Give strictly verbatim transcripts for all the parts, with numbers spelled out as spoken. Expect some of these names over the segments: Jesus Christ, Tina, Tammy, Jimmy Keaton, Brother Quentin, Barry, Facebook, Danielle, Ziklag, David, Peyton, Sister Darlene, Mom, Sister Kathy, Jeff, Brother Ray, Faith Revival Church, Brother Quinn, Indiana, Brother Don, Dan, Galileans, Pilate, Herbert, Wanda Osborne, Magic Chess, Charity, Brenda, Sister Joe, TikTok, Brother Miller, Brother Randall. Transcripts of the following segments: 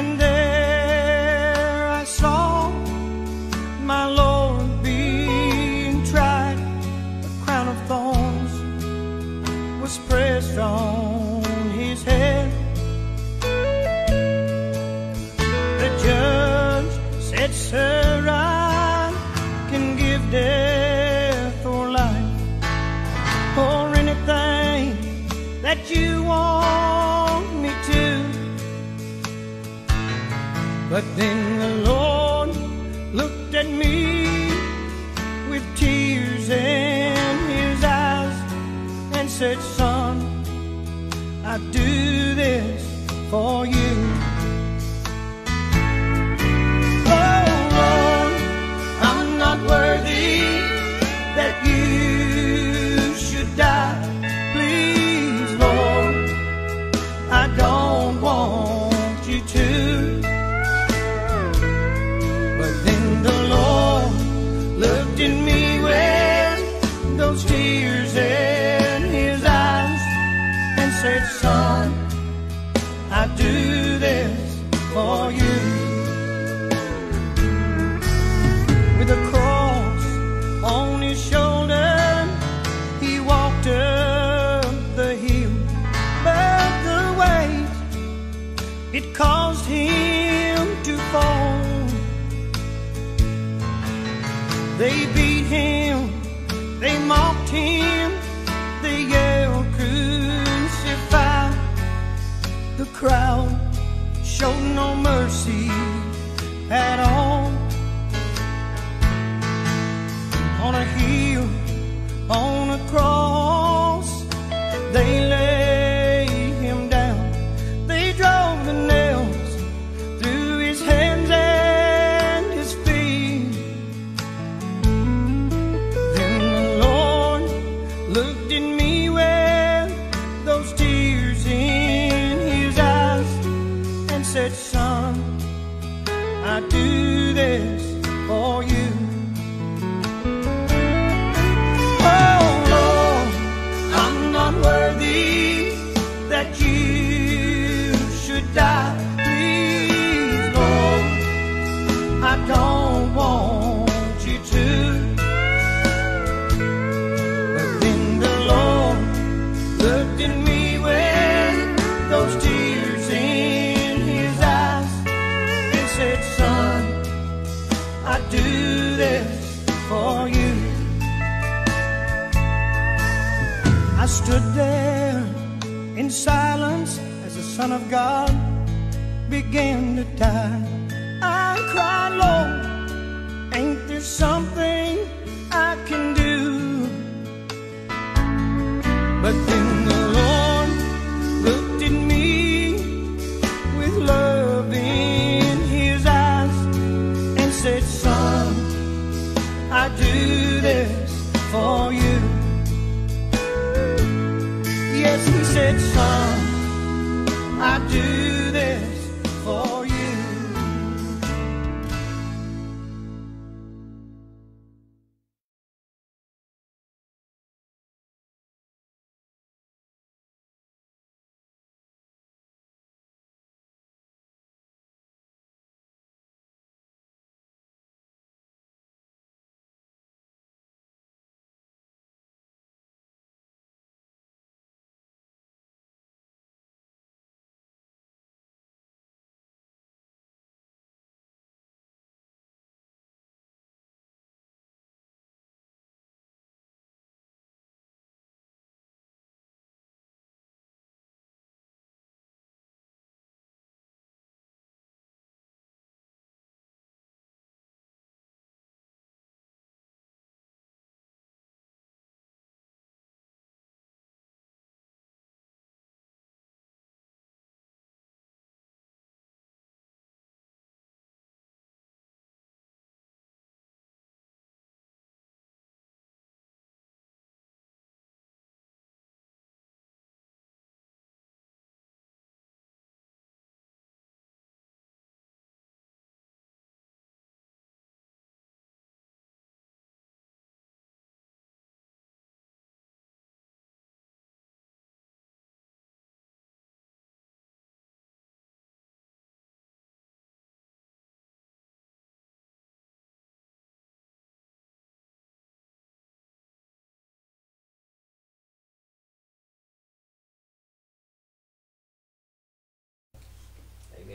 and there I saw my Lord being tried. A crown of thorns was pressed on his head. The judge said, "Sir, I can give death or life, or anything that you want me to." But then the Lord looked at me with tears in his eyes and said, "Son, I do this for you. Oh Lord, I'm not worthy that you should die. Please, Lord, I don't want you to." Looked at me with those tears in his eyes and said, "Son, I do this for you." With a cross on his shoulder, he walked up the hill, but the weight, it caused him to fall. They beat him, they mocked him, they yelled, "Crucify!" The crowd showed no mercy at all. On a hill, on a cross, they laid him down. They drove the nails through his hands and his feet. Looked at me with those tears in his eyes and said, "Son, I do this for you. Oh Lord, I'm not worthy that you should die. Please, Lord, I don't want you to." Looked at me with those tears in his eyes and said, "Son, I do this for you." I stood there in silence as the Son of God began to die. I cried, "Lord, ain't there something I can do?" But then the Lord looked at me with love in his eyes and said, "Son, I do this for you." Yes, he said, "Son, I do this for you."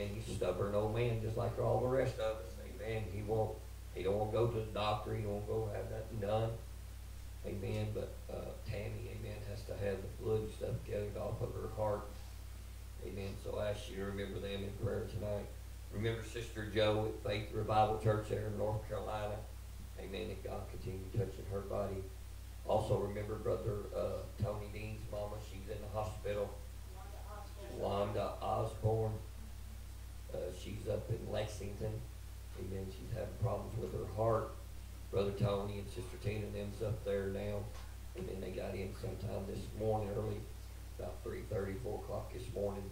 Amen. He's a stubborn old man just like all the rest of us. Amen. He won't, he don't want to go to the doctor. He won't go have nothing done. Amen. But uh, Tammy, amen, has to have the blood and stuff gathered off of her heart. Amen. So I ask you to remember them in prayer tonight. Remember Sister Joe at Faith Revival Church there in North Carolina. Amen. That God continue touching her body. Also remember Brother uh, Tony Dean's mama. She's in the hospital. Wanda Osborne. Uh, she's up in Lexington. Amen. She's having problems with her heart. Brother Tony and Sister Tina and them's up there now. And then they got in sometime this morning early, about three thirty, four o'clock this morning.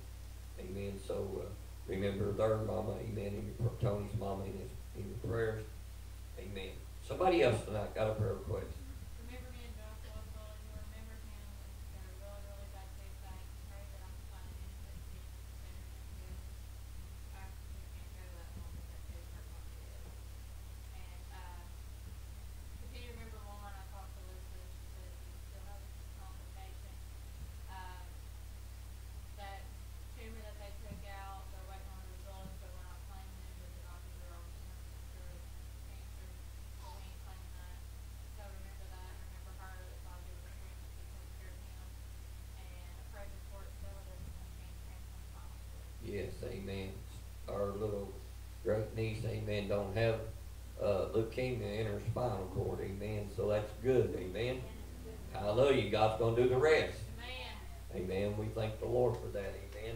Amen. So uh, remember their mama. Amen. And your, Tony's mama in, his, in your prayers. Amen. Somebody else tonight got a prayer request. Amen. Our little great niece, amen, don't have uh, leukemia in her spinal cord, amen. So that's good, amen. Hallelujah. God's going to do the rest. Amen. Amen. We thank the Lord for that, amen.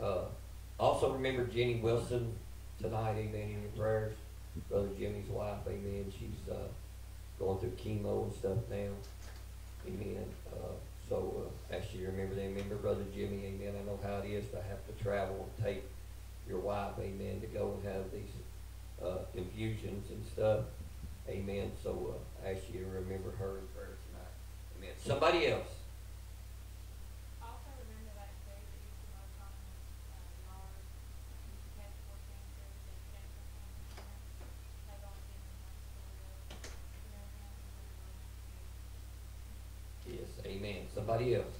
Uh, also remember Jenny Wilson tonight, amen, in your prayers. Brother Jimmy's wife, amen. She's uh, going through chemo and stuff now. Amen. Uh, So uh, ask you to remember them. Remember Brother Jimmy, amen. I know how it is to have to travel and take your wife, amen, to go and have these uh, infusions and stuff, amen. So uh, ask you to remember her in prayer tonight, amen. Somebody else. Somebody else.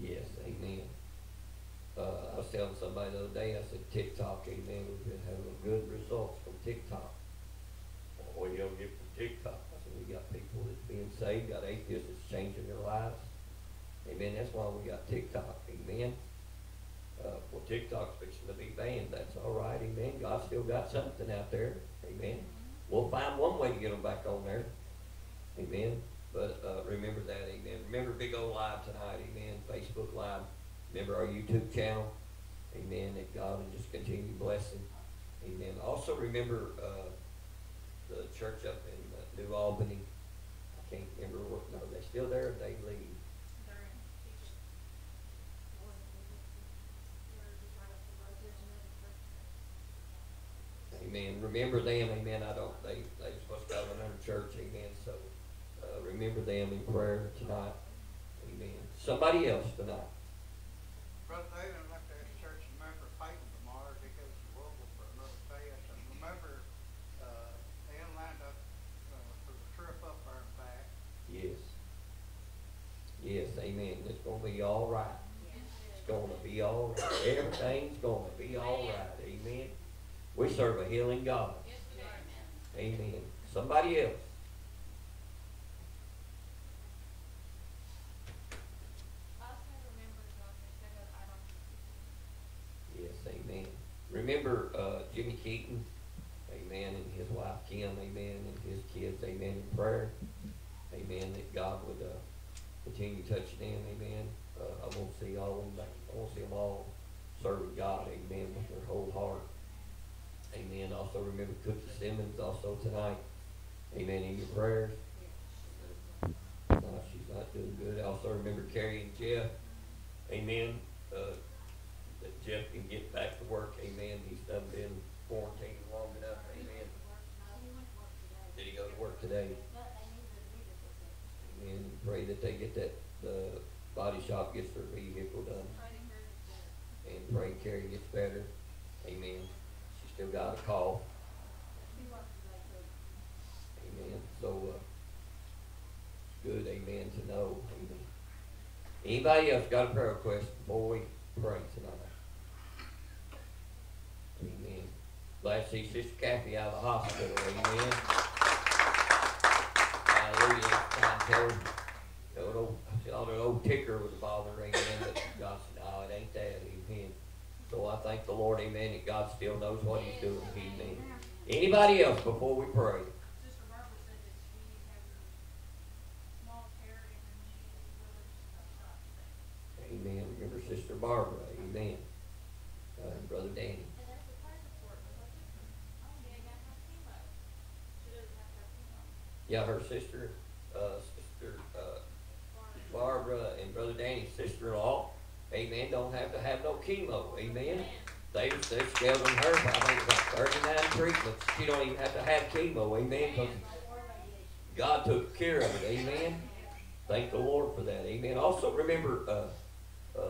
Yes, amen. Uh, I was telling somebody the other day, I said, TikTok, amen, we've been having good results from TikTok. Well, what do y'all get from TikTok? I said, we got people that's being saved, got atheists that's changing their lives. Amen, that's why we got TikTok, amen. Uh, well, TikTok's fixing to be banned. That's all right, amen. God's still got something out there, amen. We'll find one way to get them back on there, amen. But uh, remember that, amen. Remember Big Old Live tonight, amen. Facebook Live. Remember our YouTube channel, amen. That God will just continue blessing, amen. Also remember uh, the church up in uh, New Albany. I can't remember what. Are they still there? Or they leave. Amen. Remember them, amen. I don't, they, they supposed to have another church, amen. So uh, remember them in prayer tonight, amen. Somebody else tonight. Brother David, I'd like to ask the church to remember Peyton tomorrow as he goes to Louisville for another fast. And remember, uh, they lined up uh, for the trip up there and back. Yes. Yes, amen. It's going to be all right. Yes. It's going to be all right. Everything's going to be all right, amen. We serve a healing God. Yes, we do. Amen. Amen. Somebody else. Yes, amen. Remember uh, Jimmy Keaton, amen, and his wife Kim, amen, and his kids, amen, in prayer. Amen, that God would uh, continue touching them, amen. Uh, I won't see all of them. I won't see them all serving God, amen, with their whole heart. Amen. Also remember Cookie Simmons also tonight. Amen. In your prayers. No, she's not doing good. Also remember Carrie and Jeff. Amen. Uh, that Jeff can get back to work. Amen. He's done been quarantined long enough. Amen. Did he go to work today? Amen. Pray that they get that the body shop gets their vehicle done. And pray Carrie gets better. Amen. Still got a call. Amen. So uh, good amen to know. Amen. Anybody else got a prayer request before we pray tonight? Amen. Glad to see Sister Kathy out of the hospital. Amen. Hallelujah. I told her, old, I told her the old ticker was bothering him, but God said, no, it ain't that. Amen. So I thank the Lord, amen, that God still knows what He's doing. Amen. Anybody else before we pray? Sister Barbara said that she has a small care in the village. Amen. Remember Sister Barbara. Amen. Uh, and Brother Dan. Yeah, her sister, uh, sister uh, Barbara and Brother Danny's sister-in-law, amen, don't have to have no chemo, amen. amen. They, they're scheduling her for, I think, about thirty-nine treatments. She don't even have to have chemo, amen, because God took care of it, amen. Thank the Lord for that, amen. Also, remember uh, uh,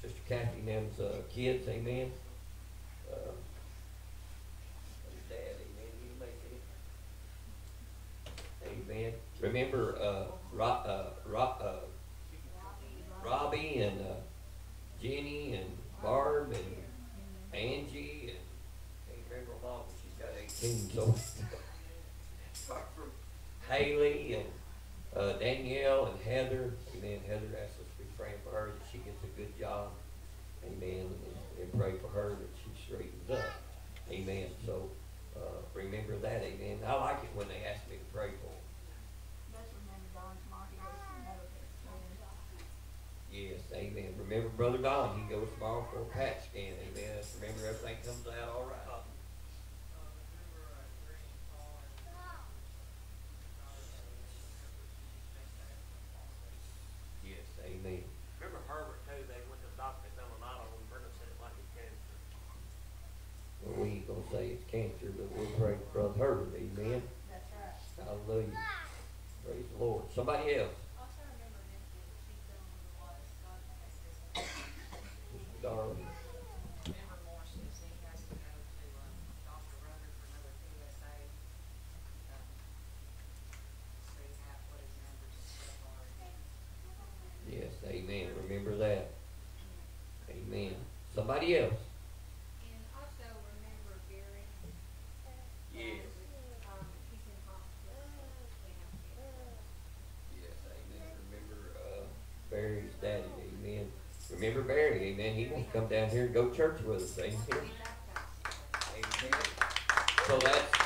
Sister Kathy and them's uh, kids, amen. Uh, Amen. Remember uh, Ro uh, Ro uh, Robbie and uh, Jenny and Barb and Angie and I can't remember mom, she's got eighteen, so Haley and uh, Danielle and Heather. Amen. Heather asked us to be praying for her that she gets a good job. Amen. And, and pray for her that she straightens up. Amen. So uh, remember that. Amen. I like it when they ask me to pray for them. Yes, amen. Remember Brother Don, he goes tomorrow for a PAT scan, amen. Remember everything comes out all right. Yes, amen. Remember Herbert, too, they went to the doctor in Illinois when Brenda said it might be cancer. Well, we ain't going to say it's cancer, but we'll pray for Brother Herbert, amen. That's right. Hallelujah. Praise the Lord. Somebody else. Darling. Remember more, Susie has to go to Doctor Rutherford for another P S A. See how what his numbers are. Yes, amen. Remember that. Amen. Somebody else. And also remember Barry. Yes. Um, he's in hospital. Yes, amen. Remember uh, Barry's daddy. Amen. Remember Barry, amen. He wants to come down here and go church with us, amen. Amen. So that's,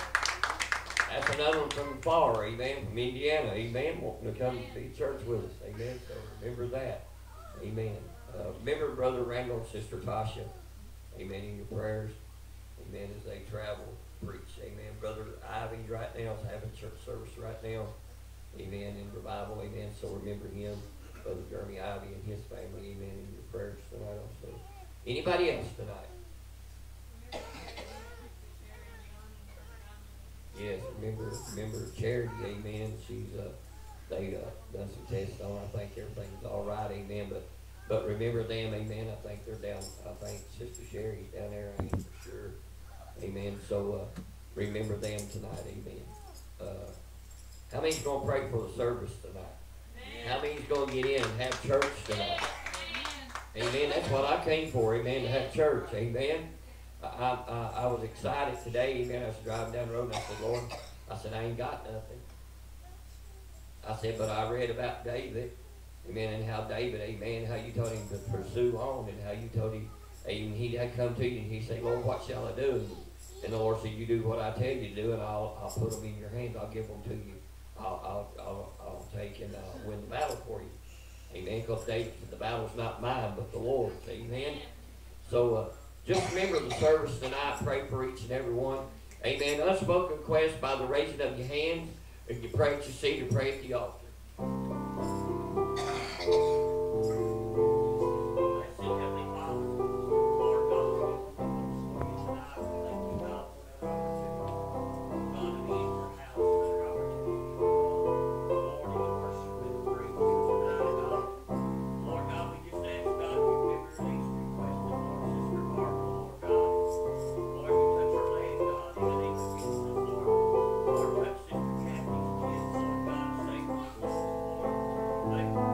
that's another one from afar, amen, from Indiana, amen, wanting to come to be church with us, amen. So remember that, amen. Uh, remember Brother Randall and Sister Tasha, amen, in your prayers, amen, as they travel, preach, amen. Brother Ivy right now is having church service right now, amen, in revival, amen. So remember him. Brother Jeremy Ivy and his family, amen, in your prayers tonight also. Anybody else tonight? Yes, remember remember Charity, amen. She's uh they uh, done some tests on. I think everything's all right, amen. But but remember them, amen. I think they're down. I think Sister Sherry's down there, I ain't for sure, amen. So uh, remember them tonight, amen. Uh, how many's gonna pray for the service tonight? How many's going to get in and have church tonight? Amen. Amen. That's what I came for, amen, to have church, amen. I, I, I was excited today, amen. I was driving down the road and I said, Lord, I said, I ain't got nothing. I said, but I read about David, amen, and how David, amen, how you told him to pursue on and how you told him, amen, he'd come to you and he'd say, Lord, what shall I do? And the Lord said, you do what I tell you to do and I'll, I'll put them in your hands. I'll give them to you. I'll, I'll, I'll, I'll take and I'll win the battle for you. Amen. Because the battle's not mine, but the Lord's. Amen. So uh, just remember the service tonight. Pray for each and every one. Amen. Unspoken request by the raising of your hand. If you pray at your seat or pray at the altar. Thank you.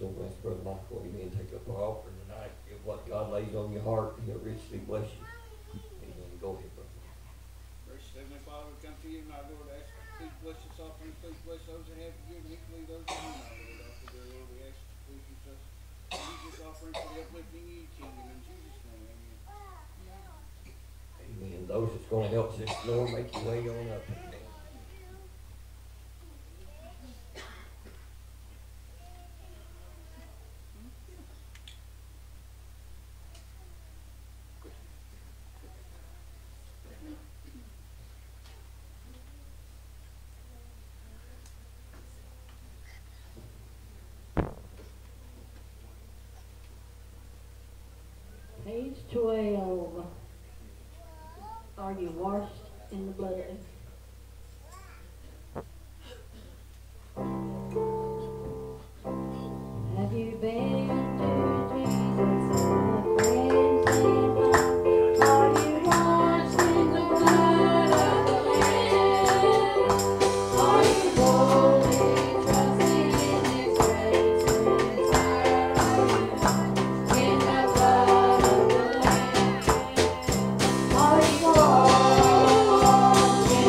You'll bless Brother Michael. Amen. Take up our offering tonight. Give what God lays on your heart. He'll richly bless you. Amen. Go ahead, brother. Gracious Heavenly Father, come to you, my Lord. Ask you to bless this offering. Please bless those that have to give and equally those that do not. Lord, we ask you to bless us. Use this offering for the uplifting of your kingdom. In Jesus' name, amen. Amen. Those that's going to help this, Lord, make your way on up. Amen. twelve. Are you washed in the blood? Have you been to Jesus on the Wednesday night? Are you washed in the blood of the Lamb? Are you holy, trusting in His grace and mercy? In the blood. Are you all in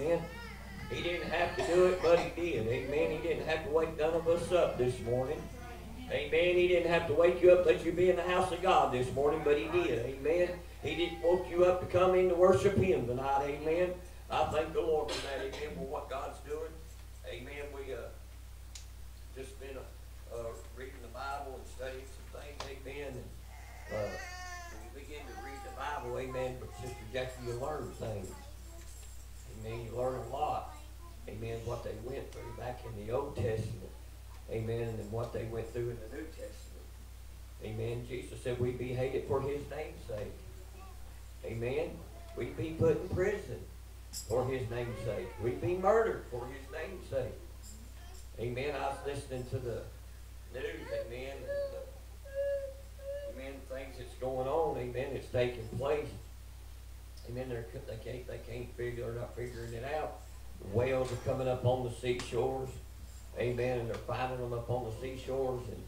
Amen. He didn't have to do it, but he did. Amen. He didn't have to wake none of us up this morning. Amen. He didn't have to wake you up, let you be in the house of God this morning, but he did. Amen. He didn't woke you up to come in to worship him tonight. Amen. I thank the Lord for that. Amen. For what God's doing. Amen. We uh, just been uh, uh, reading the Bible and studying some things. Amen. And, uh, when you begin to read the Bible, amen, but Sister Jackie, you learn things. Amen. You learn a lot. Amen. What they went through back in the Old Testament. Amen. And what they went through in the New Testament. Amen. Jesus said we'd be hated for his name's sake. Amen. We'd be put in prison for his name's sake. We'd be murdered for his name's sake. Amen. I was listening to the news. Amen. And the, amen. Things that's going on. Amen. It's taking place. Amen. They're, they can't, they can't figure, they're not figuring it out. The whales are coming up on the seashores. Amen. And they're finding them up on the seashores, and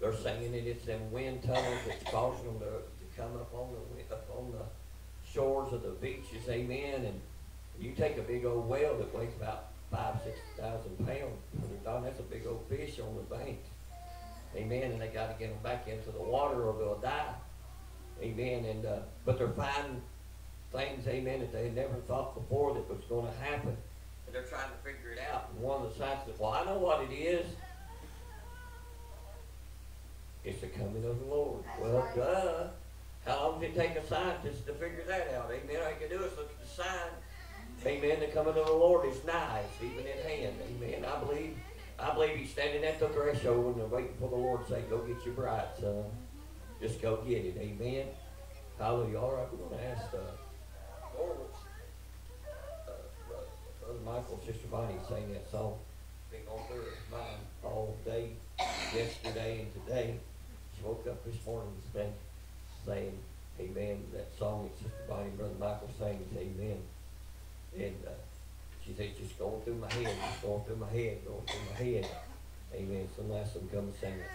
they're saying that it's them wind tunnels that's causing them to, to come up on the up on the shores of the beaches. Amen. And you take a big old whale that weighs about five, six thousand pounds, Brother Don, that's a big old fish on the bank. Amen. And they got to get them back into the water or they'll die. Amen. And uh, but they're finding things, amen, that they had never thought before that was going to happen. And they're trying to figure it out. And one of the signs says, well, I know what it is. It's the coming of the Lord. Well, duh. How long did it take a scientist to figure that out? Amen. All you can do is look at the sign. Amen. The coming of the Lord is nigh, even at hand. Amen. I believe, I believe he's standing at the threshold and they're waiting for the Lord to say, go get your bride, son. Just go get it. Amen. Hallelujah. All right, we're going to ask the Lord. Brother Michael, Sister Bonnie sang that song. Been on her mind all day, yesterday and today. She woke up this morning and sang, saying, amen, that song that Sister Bonnie and Brother Michael sang is amen. And uh, she said, just going through my head, just going through my head, going through my head. Amen. So nice of them come and sing it.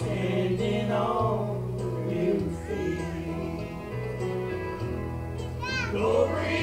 standing on new feet. Glory.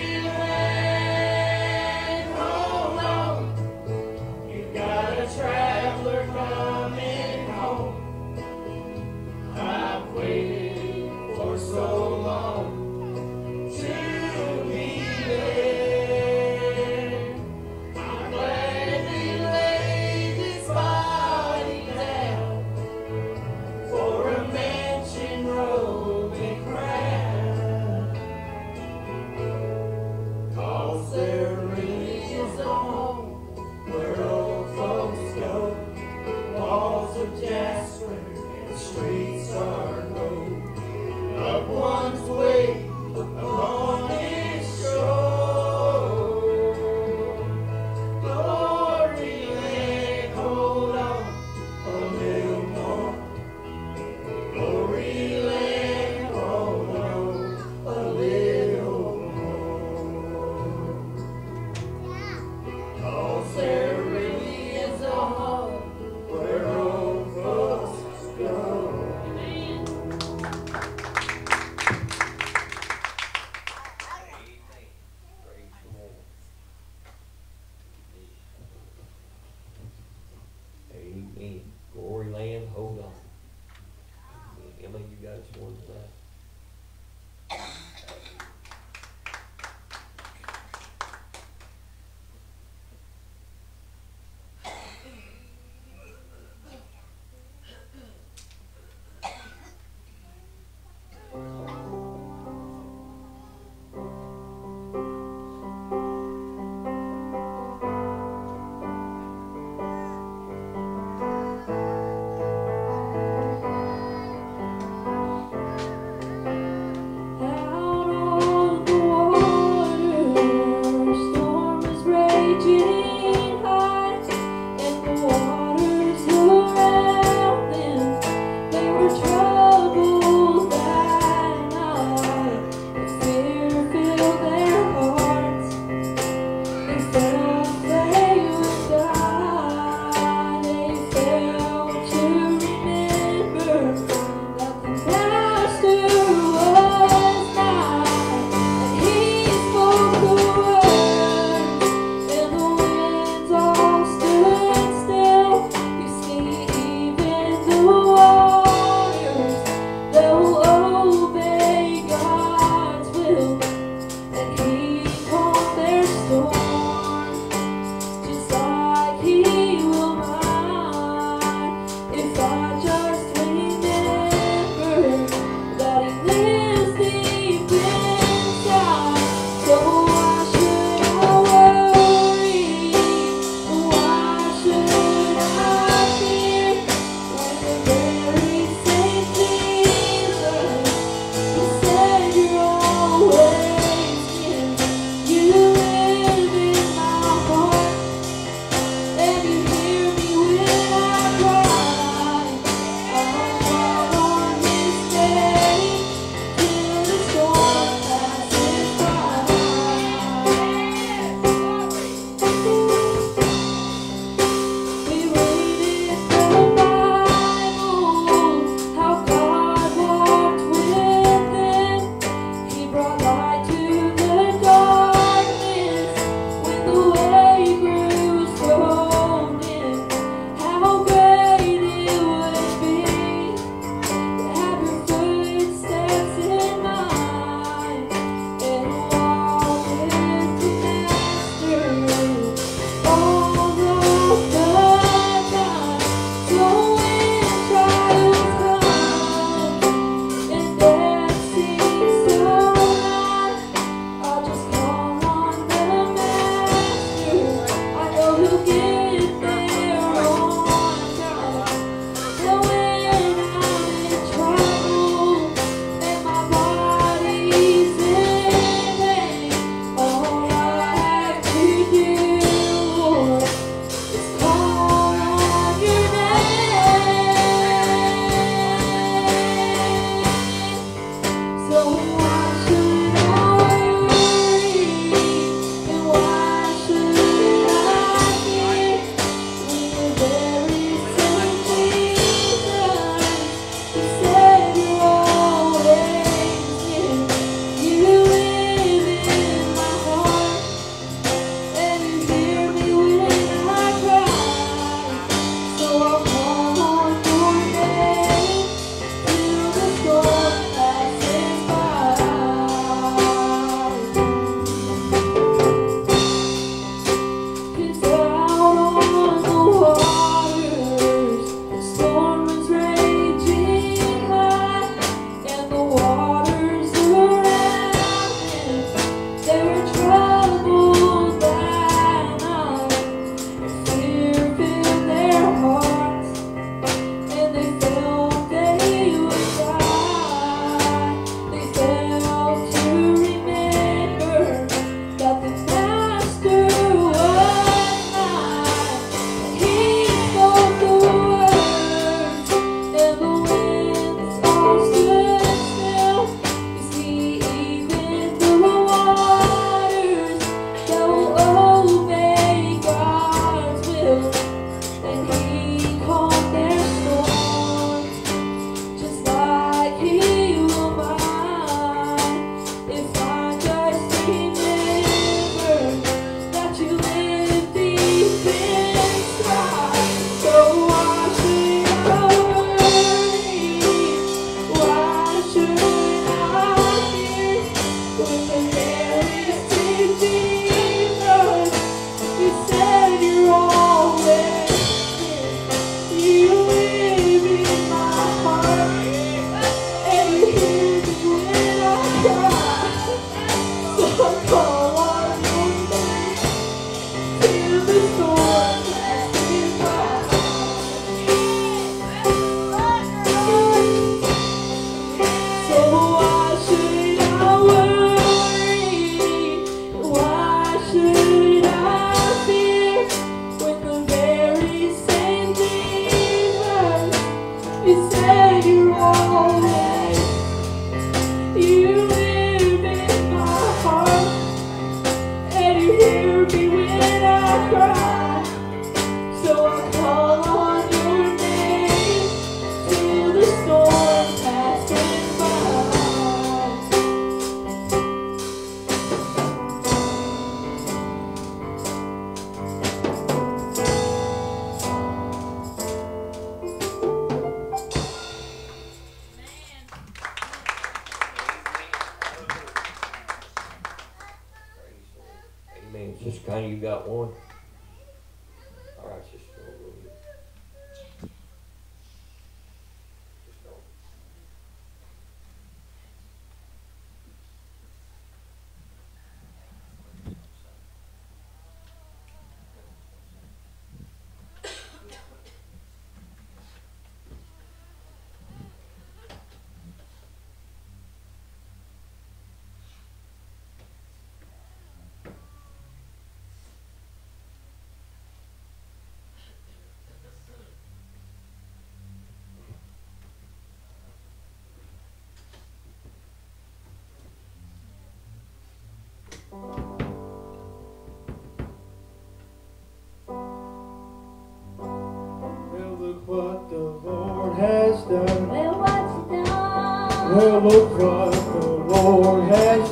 Well, look what the Lord has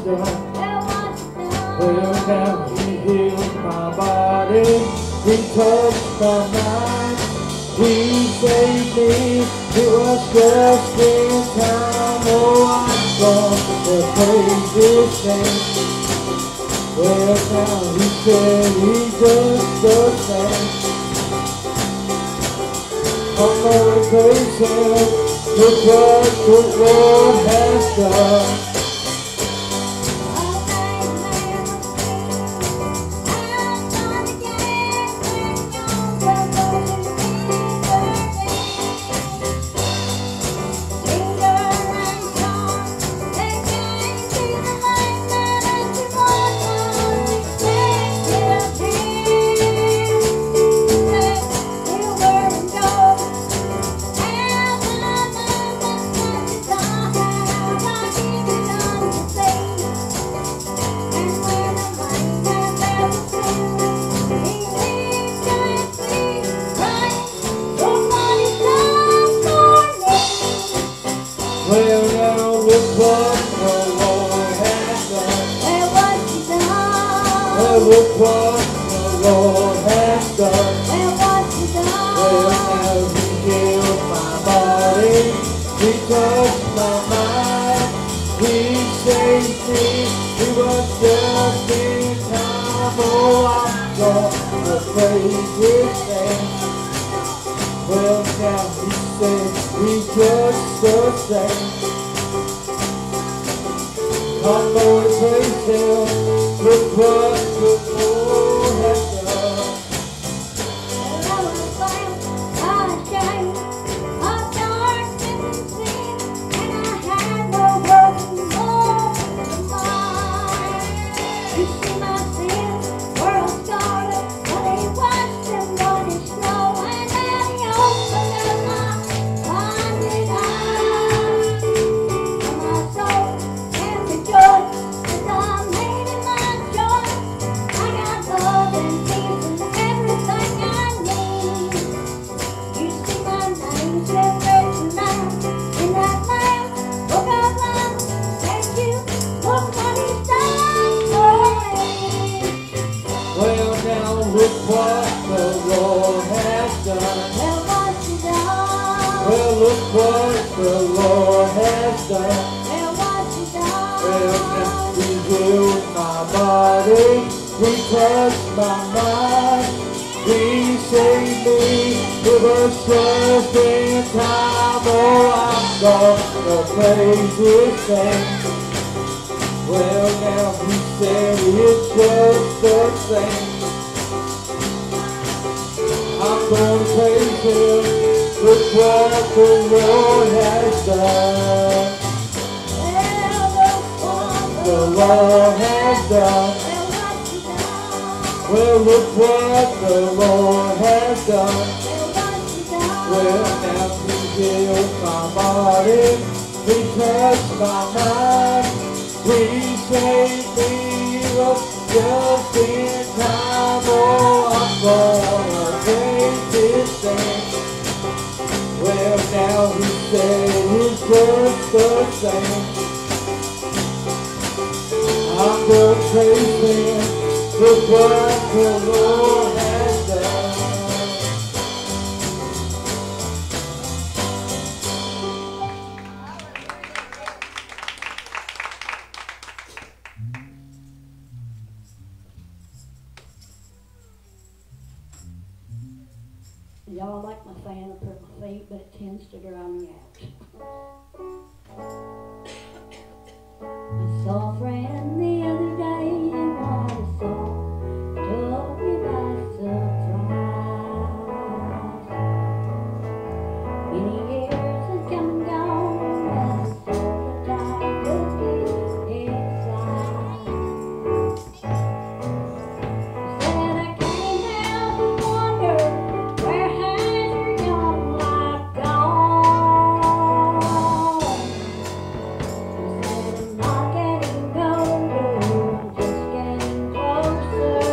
done. Well, now He healed my body. He touched my mind. He saved me. It was just in time. Oh, I sung the praises sing. Well, now He said He does the same. Oh, praise Him. Look what the Lord has done. Just in time, oh, I'm gonna make it. stay is just the same. I'm still praising the what the Lord has done. Y'all like my fan up at my feet, but it tends to dry me out. I saw a friend the other day, and what a song took me by surprise. Many years has come and gone, and so the time took its eyes. Said I can't help but wonder, where has your young life gone? Said I'm not getting older, I'm just getting closer to home. Not getting older, just getting closer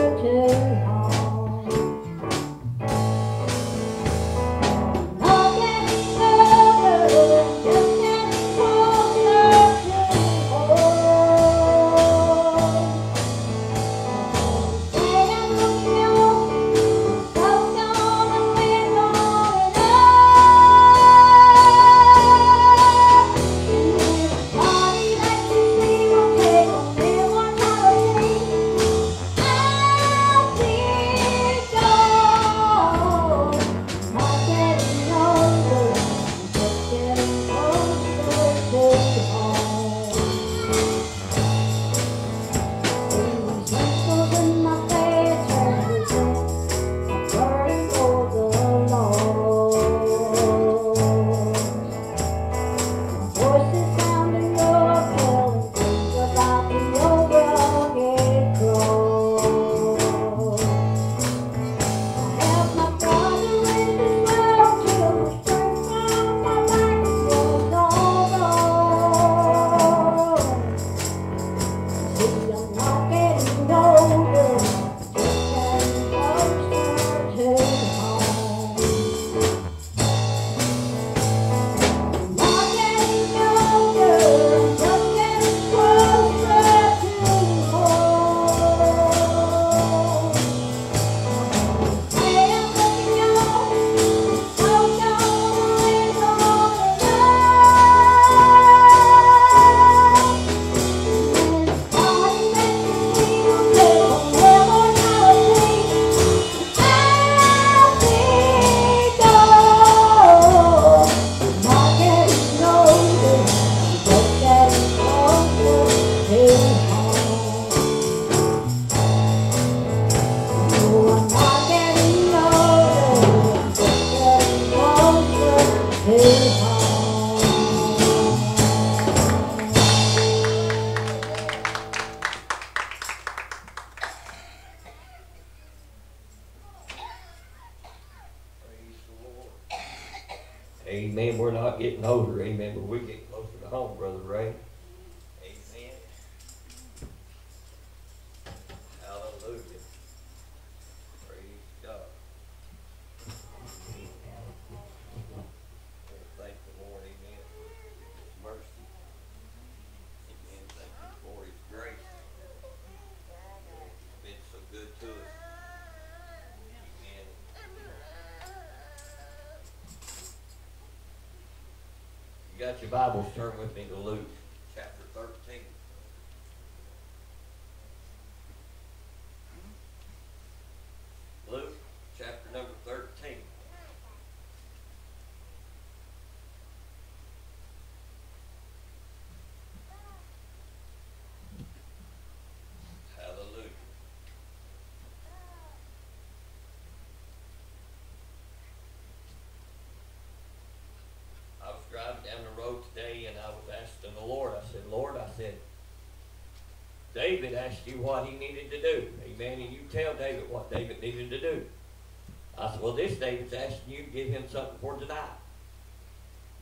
to home. Amen. We're not getting older, amen, but we're getting closer to home, Brother Ray. Amen. Hallelujah. Praise God. Thank the Lord, amen, for His mercy. Amen. Thank you for His grace. It's been so good to us. You got your Bibles, turn with me to Luke chapter thirteen. Luke chapter number thirteen. Hallelujah. I was driving down the road today, and I was asking the Lord, I said, Lord, I said, David asked you what he needed to do. Amen. And you tell David what David needed to do. I said, well, this David's asking you to give him something for tonight.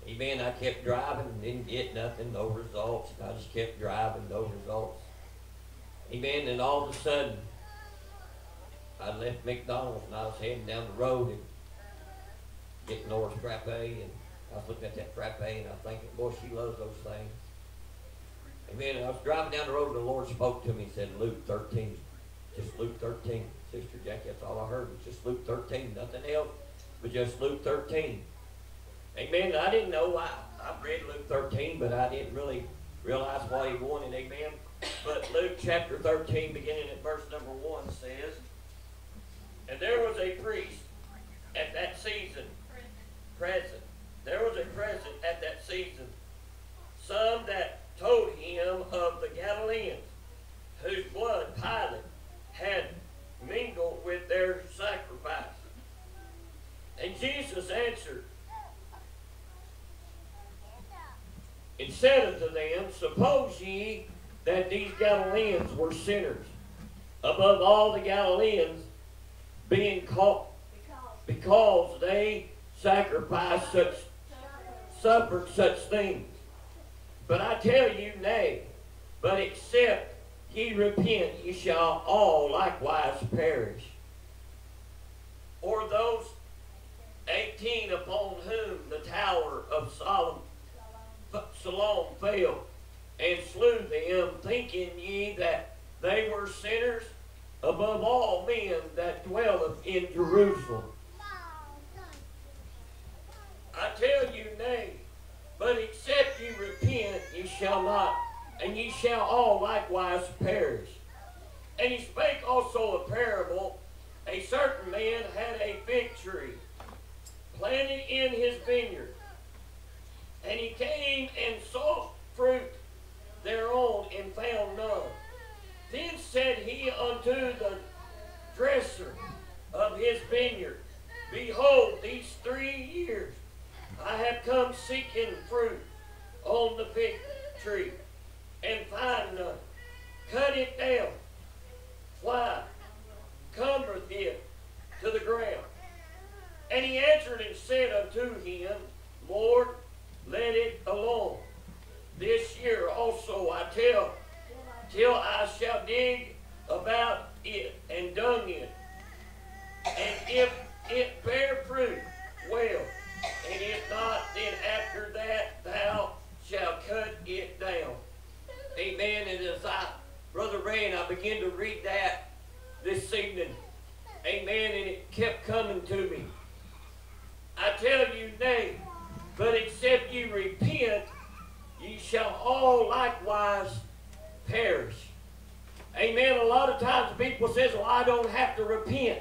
Amen. I kept driving and didn't get nothing, no results. I just kept driving, no results. Amen. And all of a sudden, I left McDonald's, and I was heading down the road and getting North Frappe and I was looking at that frappe and I was thinking, boy, she loves those things. Amen. And I was driving down the road and the Lord spoke to me and said, Luke thirteen. Just Luke thirteen. Sister Jackie, that's all I heard was just Luke thirteen. Nothing else but just Luke thirteen. Amen. I didn't know. I, I read Luke thirteen, but I didn't really realize what he wanted. Amen. But Luke chapter thirteen, beginning at verse number one, says, and there was a priest at that season, present. There was a present at that season, some that told him of the Galileans, whose blood Pilate had mingled with their sacrifice. And Jesus answered and said unto them, suppose ye that these Galileans were sinners above all the Galileans, being caught because they sacrificed such, suffered such things. But I tell you, nay, but except ye repent, ye shall all likewise perish. Or those eighteen upon whom the tower of Siloam, Siloam fell, and slew them, thinking ye that they were sinners above all men that dwelleth in Jerusalem. I tell you, nay, but except ye repent, ye shall not, and ye shall all likewise perish. And he spake also a parable. A certain man had a fig tree planted in his vineyard, and he came and sought fruit thereon, and found none. Then said he unto the dresser of his vineyard, behold, these three years I have come seeking fruit on the fig tree, and find none. Cut it down. Why cumbereth it to the ground? And he answered and said unto him, Lord, let it alone. This year also I tell, till I shall dig about it and dung it. And if it bear fruit, well. And if not, then after that thou shalt cut it down. Amen. And as I, Brother Ray, and I began to read that this evening, amen, and it kept coming to me. I tell you, nay, but except you repent, ye shall all likewise perish. Amen. A lot of times people says, well, I don't have to repent.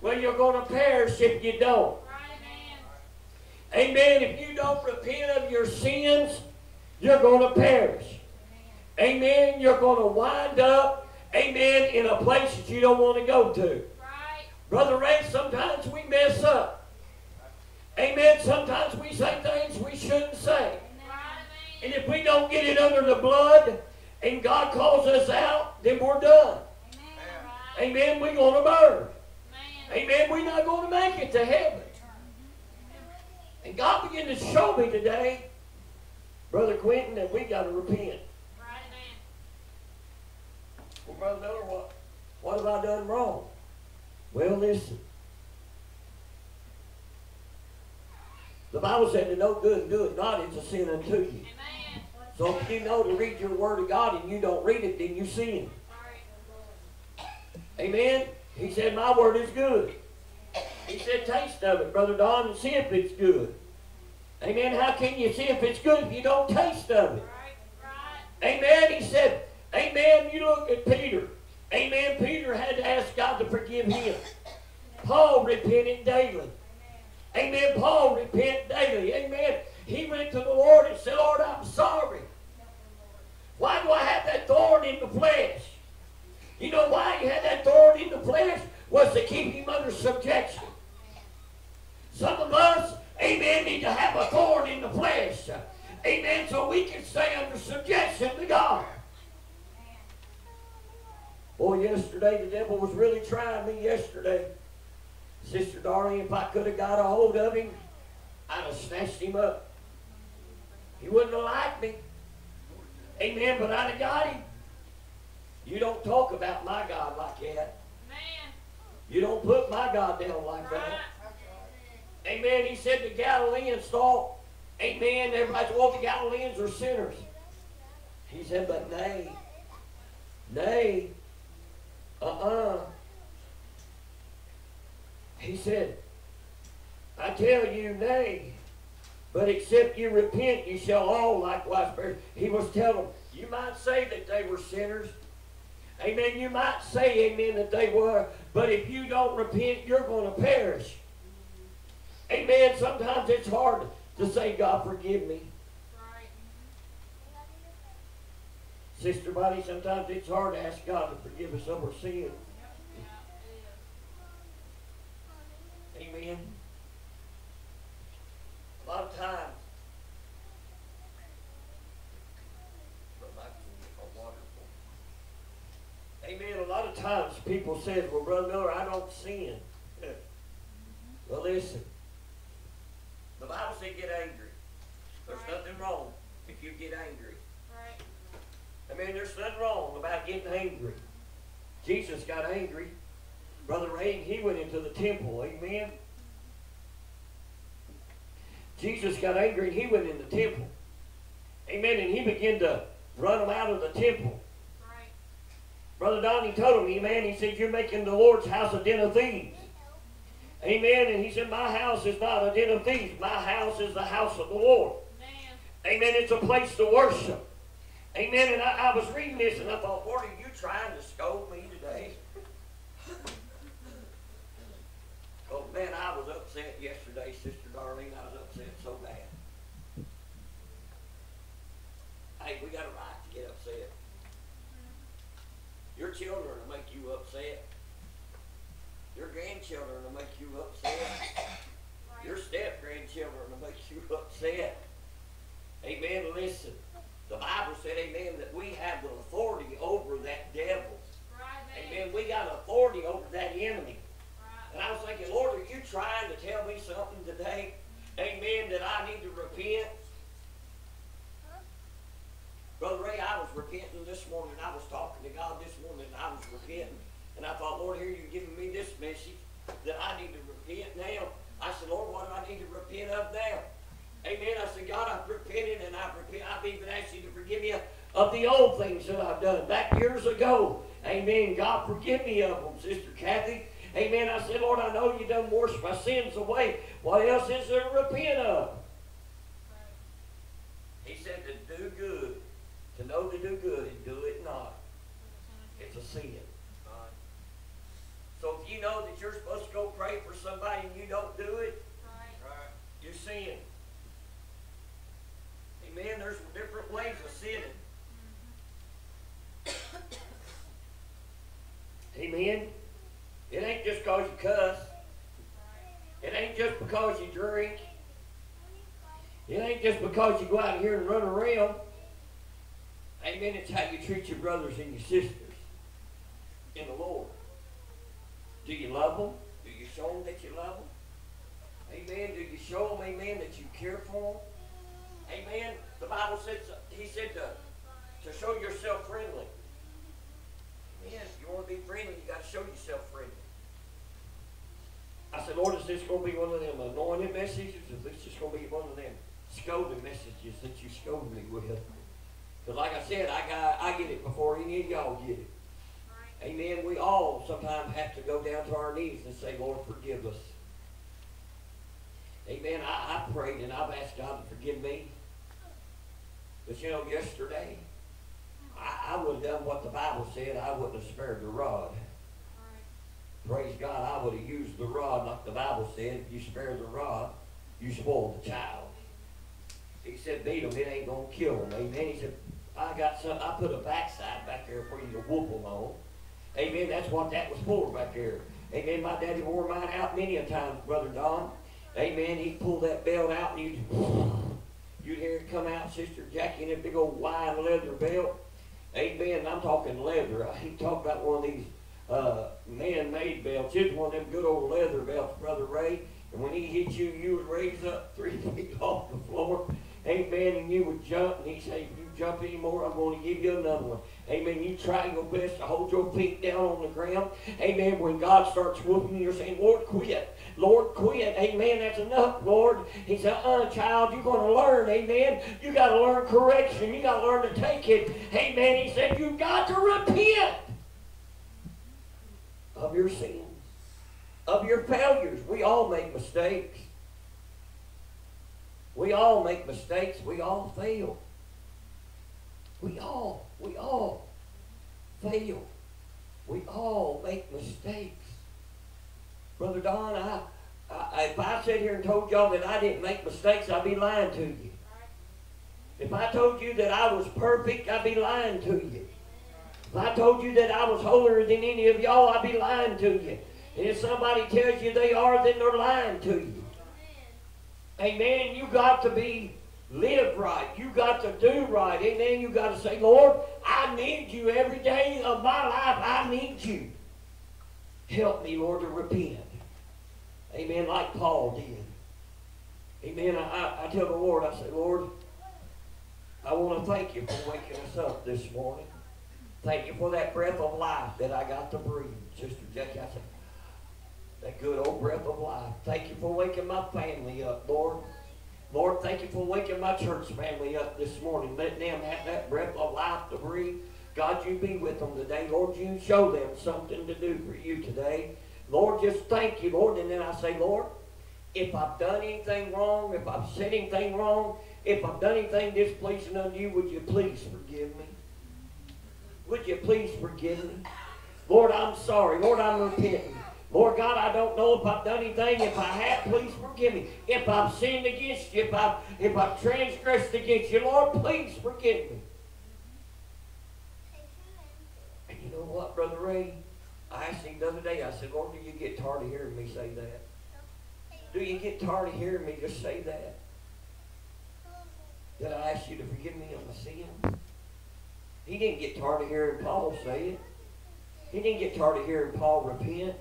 Well, you're going to perish if you don't. Right, amen. Amen. If you don't repent of your sins, you're going to perish. Amen. Amen. You're going to wind up, amen, in a place that you don't want to go to. Right. Brother Ray, sometimes we mess up. Amen. Sometimes we say things we shouldn't say. And if we don't get it under the blood and God calls us out, then we're done. Amen. Amen. We're going to burn. Amen. Amen. We're not going to make it to heaven. And God began to show me today, Brother Quentin, that we got to repent. Right, well, Brother Miller, what, what have I done wrong? Well, listen. The Bible said to know good and do it not, it's a sin unto you. Amen. So if you know to read your Word of God and you don't read it, then you sin. Right. Amen? He said, my Word is good. He said, taste of it, Brother Don, and see if it's good. Amen? How can you see if it's good if you don't taste of it? Right. Right. Amen? He said, amen, you look at Peter. Amen? Peter had to ask God to forgive him. Paul repented daily. Amen. Paul repent daily. Amen. He went to the Lord and said, Lord, I'm sorry. Why do I have that thorn in the flesh? You know why he had that thorn in the flesh? Was to keep him under subjection. Some of us, amen, need to have a thorn in the flesh. Amen. So we can stay under subjection to God. Boy, yesterday the devil was really trying me yesterday. Sister Darling, if I could have got a hold of him, I'd have snatched him up. He wouldn't have liked me. Amen, but I'd have got him. You don't talk about my God like that. Man. You don't put my God down like that. Amen. Amen. He said the Galileans thought, amen, everybody thought the Galileans were sinners. He said, but nay, nay, uh-uh. He said, I tell you, nay, but except you repent, you shall all likewise perish. He was telling them, you might say that they were sinners. Amen. You might say, amen, that they were. But if you don't repent, you're going to perish. Amen. Sometimes it's hard to say, God, forgive me. Right. Sister Bonnie, sometimes it's hard to ask God to forgive us of our sin. Yeah. Amen. A lot of times. Amen. A lot of times people say, well, Brother Miller, I don't sin. Well, listen. The Bible said get angry. There's right. nothing wrong if you get angry. Right. I mean, there's nothing wrong about getting angry. Jesus got angry. Brother Ray, he went into the temple. Amen. Jesus got angry and he went in the temple. Amen. And he began to run them out of the temple. Right. Brother Don, he told him, amen, he said, you're making the Lord's house a den of thieves. Amen. And he said, my house is not a den of thieves. My house is the house of the Lord. Man. Amen. It's a place to worship. Amen. And I, I was reading this and I thought, Lord, are you trying to scold me today? Oh, man, I was upset yesterday, Sister Darlene. I was upset so bad. Hey, we got a right to get upset. Your children will make you upset. Your grandchildren will make you upset. Right. Your step-grandchildren will make you upset. Amen. Listen, the Bible said, amen, that we have the authority over that devil. Right, amen. We got authority over that enemy. Right. And I was thinking, Lord, are you trying to tell me something today? Amen, that I need to repent? Huh? Brother Ray, I was repenting this morning. I was talking to God this morning, and I was repenting. And I thought, Lord, here you're giving me this message that I need to repent now. I said, Lord, what do I need to repent of now? Amen. I said, God, I've repented and I've repented. I've even asked you to forgive me of the old things that I've done back years ago. Amen. God, forgive me of them, Sister Kathy. Amen. I said, Lord, I know you done washed my sins away. What else is there to repent of? He said to do good, to know to do good and do it not. It's a sin. So if you know that you're supposed to go pray for somebody and you don't do it, right. Right, you're sinning. Amen. There's different ways of sinning. Mm-hmm. Amen. It ain't just because you cuss. It ain't just because you drink. It ain't just because you go out here and run around. Amen. It's how you treat your brothers and your sisters in the Lord. Do you love them? Do you show them that you love them? Amen. Do you show them, amen, that you care for them? Amen. The Bible says, he said to, to show yourself friendly. Yes, you want to be friendly, you got to show yourself friendly. I said, Lord, is this going to be one of them anointed messages? Or is this just going to be one of them scolding messages that you scold me with? Because like I said, I, got, I get it before any of y'all get it. Amen. We all sometimes have to go down to our knees and say, Lord, forgive us. Amen. I, I prayed and I've asked God to forgive me. But you know, yesterday, I, I would have done what the Bible said. I wouldn't have spared the rod. Right. Praise God, I would have used the rod like the Bible said. If you spare the rod, you spoil the child. He said, beat him, it ain't going to kill him. Amen. He said, I got some, I put a backside back there for you to whoop them on. Amen. That's what that was for right there. Amen. My daddy wore mine out many a times, Brother Don. Amen. He'd pull that belt out and you'd, you'd hear it come out, Sister Jackie, in a big old wide leather belt. Amen. And I'm talking leather. I ain't talking about one of these uh, man-made belts. It's one of them good old leather belts, Brother Ray. And when he hit you, you would raise up three feet off the floor. Amen. And you would jump, and he said, if you jump anymore, I'm going to give you another one. Amen. You try your best to hold your feet down on the ground. Amen. When God starts whooping, you're saying, Lord, quit. Lord, quit. Amen. That's enough, Lord. He said, uh, child, you're going to learn. Amen. You got to learn correction. You got to learn to take it. Amen. He said, you've got to repent of your sins, of your failures. We all make mistakes. We all make mistakes. We all fail. We all, we all fail. We all make mistakes. Brother Don, I, I, if I sat here and told y'all that I didn't make mistakes, I'd be lying to you. If I told you that I was perfect, I'd be lying to you. If I told you that I was holier than any of y'all, I'd be lying to you. And if somebody tells you they are, then they're lying to you. Amen. You got to be live right. You got to do right. Amen. You got to say, Lord, I need you every day of my life. I need you. Help me, Lord, to repent. Amen. Like Paul did. Amen. I, I, I tell the Lord, I say, Lord, I want to thank you for waking us up this morning. Thank you for that breath of life that I got to breathe. Sister Jackie, I say, that good old breath of life. Thank you for waking my family up, Lord. Lord, thank you for waking my church family up this morning. Let them have that breath of life to breathe. God, you be with them today. Lord, you show them something to do for you today. Lord, just thank you, Lord. And then I say, Lord, if I've done anything wrong, if I've said anything wrong, if I've done anything displeasing unto you, would you please forgive me? Would you please forgive me? Lord, I'm sorry. Lord, I'm repenting. Lord God, I don't know if I've done anything. If I have, please forgive me. If I've sinned against you, if I've, if I've transgressed against you, Lord, please forgive me. And you know what, Brother Ray? I asked him the other day, I said, Lord, do you get tired of hearing me say that? Do you get tired of hearing me just say that? That I asked you to forgive me of my sin? He didn't get tired of hearing Paul say it. He didn't get tired of hearing Paul repent.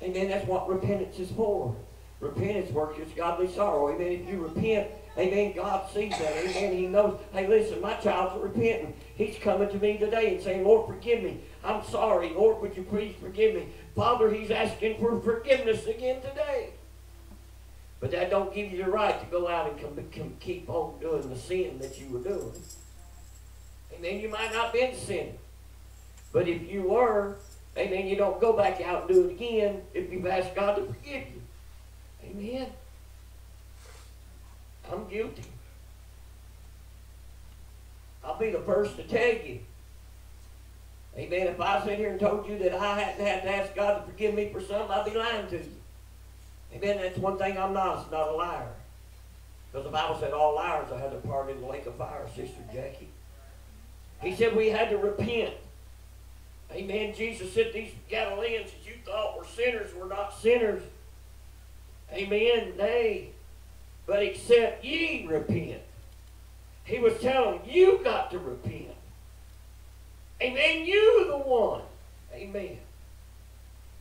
Amen. That's what repentance is for. Repentance works its godly sorrow. Amen. If you repent, amen, God sees that. Amen. He knows, hey, listen, my child's repenting. He's coming to me today and saying, Lord, forgive me. I'm sorry. Lord, would you please forgive me? Father, he's asking for forgiveness again today. But that don't give you the right to go out and come, come keep on doing the sin that you were doing. Amen. You might not have been sinning. But if you were, amen, you don't go back out and do it again if you've asked God to forgive you. Amen. I'm guilty. I'll be the first to tell you. Amen. If I sit here and told you that I hadn't had to ask God to forgive me for something, I'd be lying to you. Amen. That's one thing I'm not. It's not a liar. Because the Bible said all liars are had a part in the lake of fire, Sister Jackie. He said we had to repent. Amen. Jesus said these Galileans that you thought were sinners were not sinners. Amen. They, but except ye repent. He was telling them, you got to repent. Amen. You the one. Amen.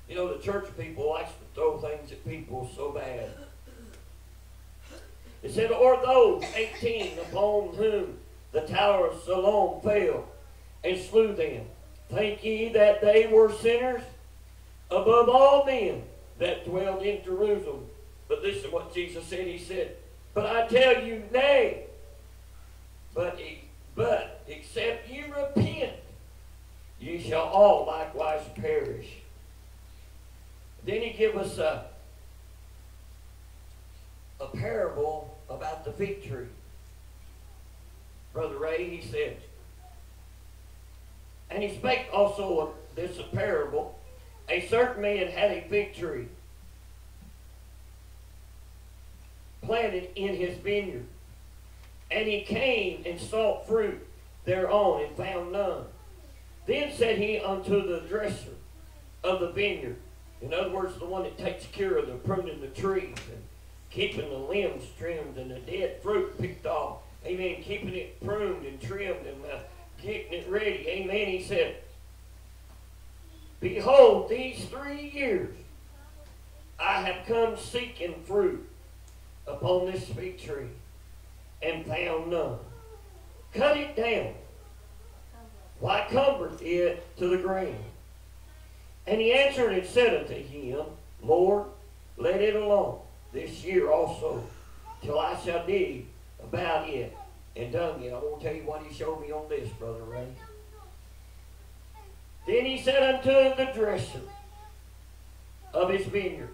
You know, the church people likes to throw things at people so bad. It said, or those eighteen upon whom the tower of Siloam fell and slew them. Think ye that they were sinners above all men that dwelled in Jerusalem? But this is what Jesus said. He said, but I tell you, nay, but, but except ye repent, ye shall all likewise perish. Then he gave us a, a parable about the fig tree. Brother Ray, he said, and he spake also of this parable. A certain man had a fig tree planted in his vineyard. And he came and sought fruit thereon, and found none. Then said he unto the dresser of the vineyard. In other words, the one that takes care of the pruning the trees and keeping the limbs trimmed and the dead fruit picked off. Amen. Keeping it pruned and trimmed and uh, getting it ready. Amen. He said, behold, these three years I have come seeking fruit upon this fig tree, and found none. Cut it down. Why cumbereth it to the ground? And he answered and said unto him, Lord, let it alone this year also, till I shall dig about it and dung it. I won't tell you what he showed me on this, Brother Ray. Then he said unto the dresser of his vineyard,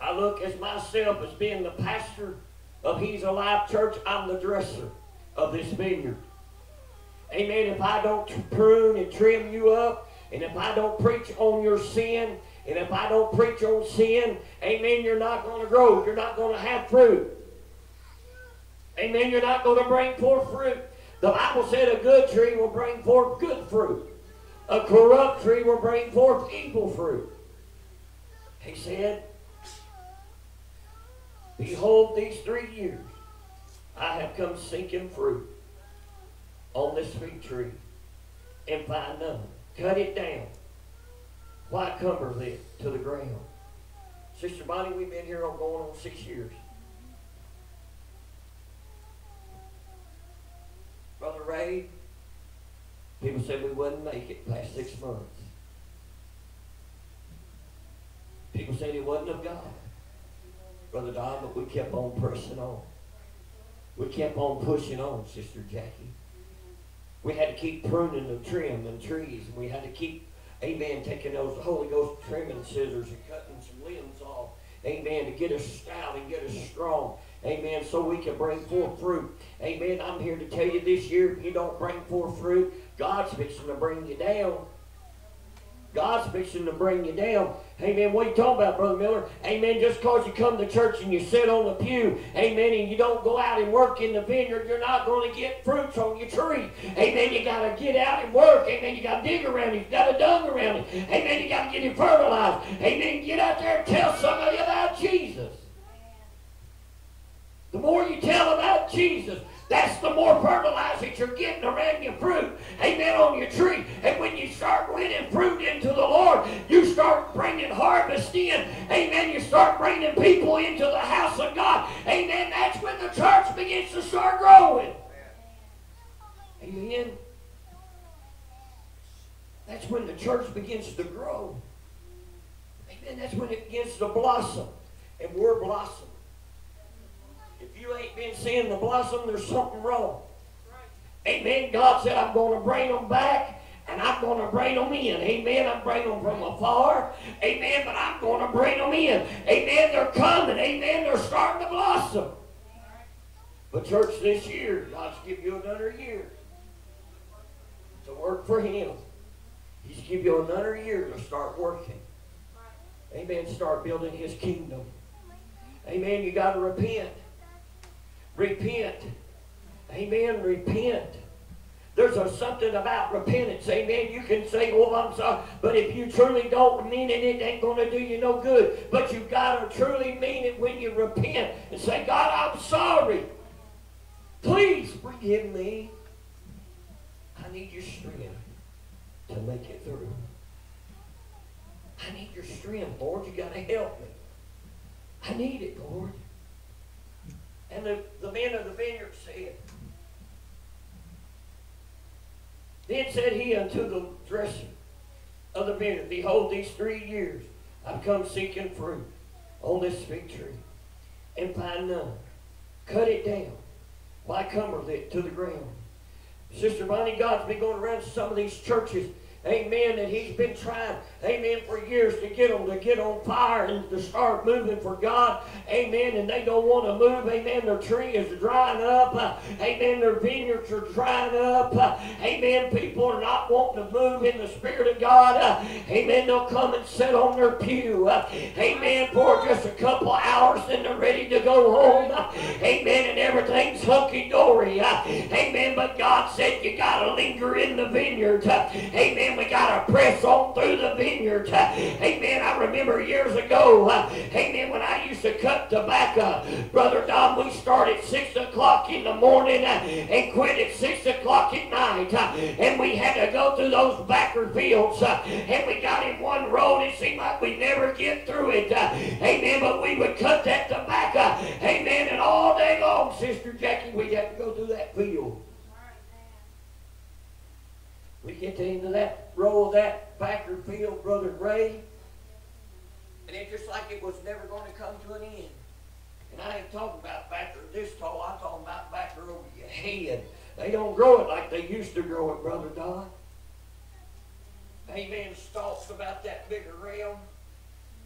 I look as myself as being the pastor of He's Alive Church. I'm the dresser of this vineyard. Amen. If I don't prune and trim you up, and if I don't preach on your sin, and if I don't preach on sin, amen, you're not going to grow. You're not going to have fruit. Amen. You're not going to bring forth fruit. The Bible said a good tree will bring forth good fruit. A corrupt tree will bring forth evil fruit. He said, behold, these three years I have come seeking fruit on this fig tree, and find none. Cut it down. Why cumber it to the ground? Sister Bonnie, we've been here on going on six years. Brother Ray, people said we wouldn't make it past six months. People said it wasn't of God, Brother Don, but we kept on pressing on. We kept on pushing on, Sister Jackie. We had to keep pruning and trimming and trees, and we had to keep, amen, taking those Holy Ghost trimming scissors and cutting some limbs off, amen, to get us stout and get us strong, amen, so we can bring forth fruit. Amen, I'm here to tell you this year, if you don't bring forth fruit, God's fixing to bring you down. God's fixing to bring you down. Amen. What are you talking about, Brother Miller? Amen. Just because you come to church and you sit on the pew, amen, and you don't go out and work in the vineyard, you're not going to get fruits on your tree. Amen. You got to get out and work. Amen. You got to dig around it. You got to dung around it. Amen. You got to get it fertilized. Amen. Get out there and tell somebody about Jesus. The more you tell about Jesus, that's the more fertilized that you're getting around your fruit. Amen, on your tree. And when you start winning fruit into the Lord, you start bringing harvest in. Amen, you start bringing people into the house of God. Amen, that's when the church begins to start growing. Amen. That's when the church begins to grow. Amen, that's when it begins to blossom. And we're blossoming. If you ain't been seeing the blossom, there's something wrong. Right. Amen. God said, I'm going to bring them back, and I'm going to bring them in. Amen. I'm bringing them from afar. Amen. But I'm going to bring them in. Amen. They're coming. Amen. They're starting to blossom. Right. But church, this year, God's give you another year to work for Him. He's give you another year to start working. Right. Amen. Start building His kingdom. Amen. You got to repent. Repent. Amen. Repent. There's a something about repentance. Amen. You can say, well, I'm sorry. But if you truly don't mean it, it ain't going to do you no good. But you've got to truly mean it when you repent and say, God, I'm sorry. Please forgive me. I need your strength to make it through. I need your strength, Lord. You got to help me. I need it, Lord. And the, the men of the vineyard said, then said he unto the dresser of the vineyard, behold, these three years I've come seeking fruit on this fig tree, and find none. Cut it down. Why cumber it to the ground? Sister Bonnie, God's been going around to some of these churches, amen, that He's been trying, amen, for years to get them to get on fire and to start moving for God, amen, and they don't want to move, amen, their tree is drying up, uh, amen, their vineyards are drying up, uh, amen, people are not wanting to move in the Spirit of God, uh, amen, they'll come and sit on their pew, uh, amen, for just a couple hours and they're ready to go home, uh, amen, and everything's hunky-dory, uh, amen, but God said you got to linger in the vineyard, uh, amen. We got to press on through the vineyard. Amen. I remember years ago, amen, when I used to cut tobacco, Brother Don, we started six o'clock in the morning and quit at six o'clock at night. And we had to go through those backward fields. And we got in one road. It seemed like we'd never get through it. Amen. But we would cut that tobacco. Amen. And all day long, lost Sister Jackie, we'd have to go through that field. We get to the end of that row of that Packer field, Brother Ray, and it's just like it was never going to come to an end. And I ain't talking about back there this tall. I'm talking about back there over your head. They don't grow it like they used to grow it, Brother Don. Amen. Stalks about that bigger realm.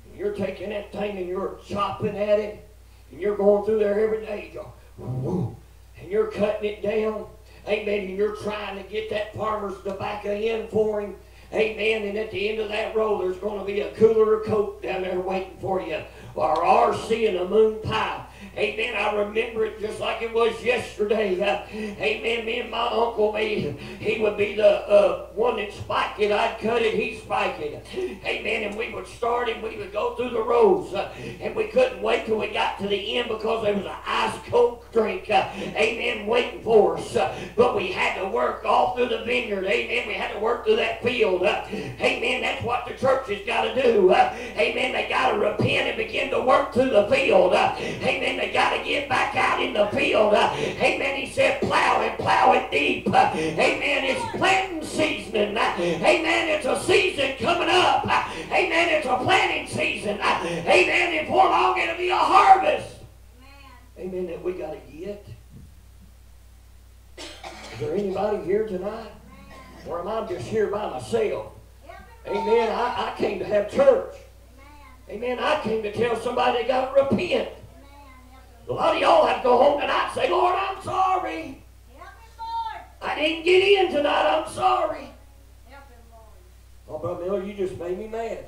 And you're taking that thing and you're chopping at it. And you're going through there every day. You go, woo, and you're cutting it down. Amen. And you're trying to get that farmer's tobacco in for him. Amen. And at the end of that row, there's going to be a cooler of Coke down there waiting for you. Or R C and a moon pie. Amen. I remember it just like it was yesterday. Uh, amen. Me and my uncle, man, he would be the uh, one that spiked it. I'd cut it. He'd spike it. Amen. And we would start and we would go through the rows. Uh, and we couldn't wait till we got to the end because there was an ice cold drink. Uh, amen. Waiting for us. Uh, but we had to work all through the vineyard. Amen. We had to work through that field. Uh, amen. That's what the church has got to do. Uh, amen. They got to repent and begin to work through the field. Uh, amen. They got to get back out in the field. Uh, amen. He said, plow and plow it deep. Uh, amen. It's planting season. Uh, amen. It's a season coming up. Uh, amen. It's a planting season. Uh, amen. And before long, it'll be a harvest. Man. Amen. That we got to get. Is there anybody here tonight? Man. Or am I just here by myself? Yeah, amen. I, I came to have church. Amen. I came to tell somebody they got to repent. A lot of y'all have to go home tonight and say, Lord, I'm sorry. Help me, Lord. I didn't get in tonight. I'm sorry. Help me, Lord. Oh, Brother Miller, you just made me mad.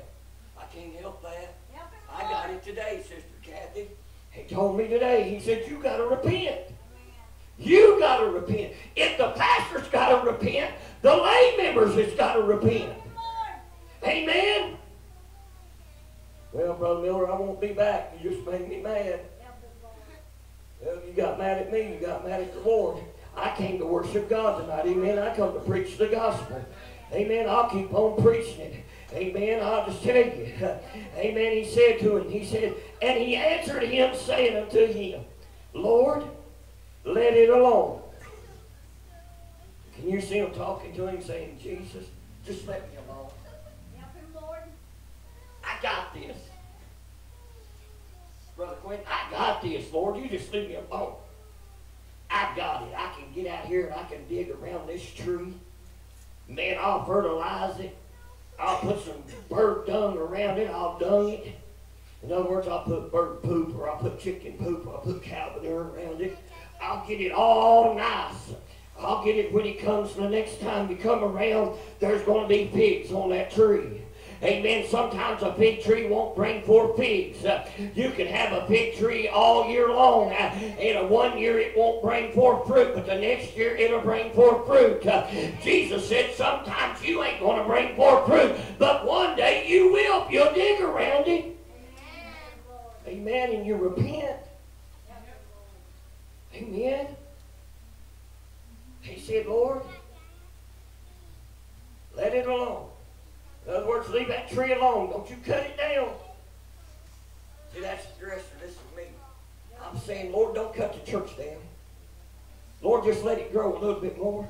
I can't help that. Help me, Lord. I got it today, Sister Kathy. He told me today, he said, you got to repent. Amen. You got to repent. If the pastor's got to repent, the lay members has got to repent. Help me, Lord. Amen. Well, Brother Miller, I won't be back. You just made me mad. Well, you got mad at me. You got mad at the Lord. I came to worship God tonight. Amen. I come to preach the gospel. Amen. I'll keep on preaching it. Amen. I'll just tell you. Amen. He said to him, he said, and he answered him, saying unto him, Lord, let it alone. Can you see him talking to him, saying, Jesus, just let me alone. Help him, Lord. I got this. Brother Quinn, I got this, Lord. You just leave me alone. I got it. I can get out here and I can dig around this tree. Man, I'll fertilize it. I'll put some bird dung around it. I'll dung it. In other words, I'll put bird poop or I'll put chicken poop or I'll put cow manure around it. I'll get it all nice. I'll get it when it comes the next time you come around. There's going to be pigs on that tree. Amen. Sometimes a fig tree won't bring forth figs. Uh, you can have a fig tree all year long. Uh, and uh, one year it won't bring forth fruit, but the next year it'll bring forth fruit. Uh, Jesus said sometimes you ain't going to bring forth fruit, but one day you will. You'll dig around it. Amen. Amen. And you repent. Amen. He said, Lord, let it alone. In other words, leave that tree alone. Don't you cut it down. See, that's the dresser. This is me. I'm saying, Lord, don't cut the church down. Lord, just let it grow a little bit more.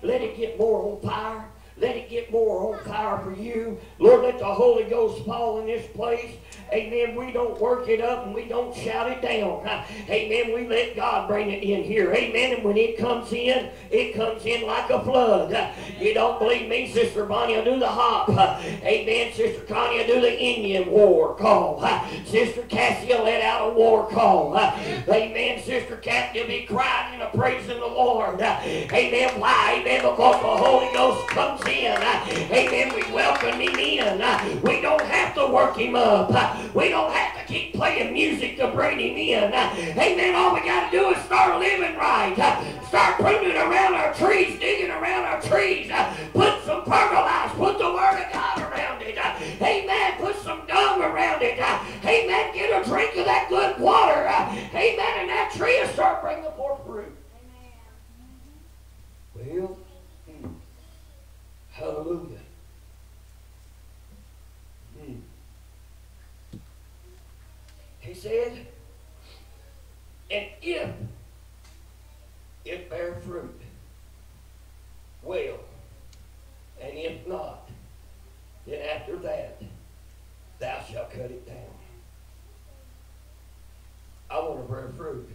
Let it get more on fire. Let it get more on fire for you. Lord, let the Holy Ghost fall in this place. Amen. We don't work it up and we don't shout it down. Amen. We let God bring it in here. Amen. And when it comes in, it comes in like a flood. You don't believe me, Sister Bonnie, I do the hop. Amen. Sister Connie, I do the Indian war call. Sister Cassie let out a war call. Amen. Sister Kathy will be crying and praising the Lord. Amen. Why? Amen. Because the Holy Ghost comes in. Amen. We welcome him in. We don't have to work him up. We don't have to keep playing music to bring him in. Amen. All we got to do is start living right. Start pruning around our trees, digging around our trees. Put some fertilizer. Put the Word of God around it. Amen. Put some dung around it. Amen. Get a drink of that good water. Amen. And that tree will start bringing forth fruit. Well, hallelujah. Hmm. He said, and if it bear fruit, well. And if not, then after that, thou shalt cut it down. I want to bear fruit.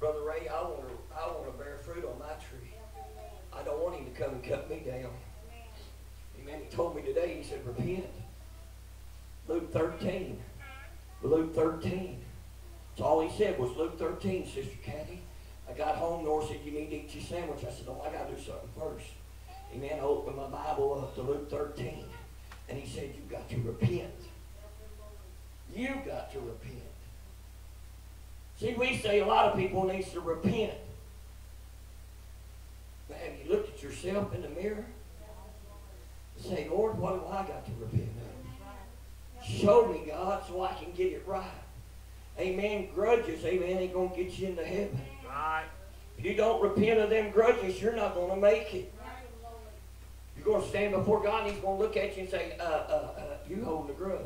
Brother Ray, I want to, I want to bear fruit on my tree. I don't want him to come and cut me down. Amen. He told me today, he said, repent. Luke thirteen. Luke thirteen. So all he said was Luke thirteen, Sister Kathy. I got home, Nora said, you need to eat your sandwich. I said, no, I got to do something first. Amen. I opened my Bible up to Luke thirteen. And he said, you've got to repent. You've got to repent. See, we say a lot of people needs to repent. But have you looked at yourself in the mirror? And say, Lord, what do I got to repent of? Show me, God, so I can get it right. Amen. Grudges, amen, ain't going to get you into heaven. Right. If you don't repent of them grudges, you're not going to make it. You're going to stand before God and he's going to look at you and say, uh, uh, uh, you holding a grudge.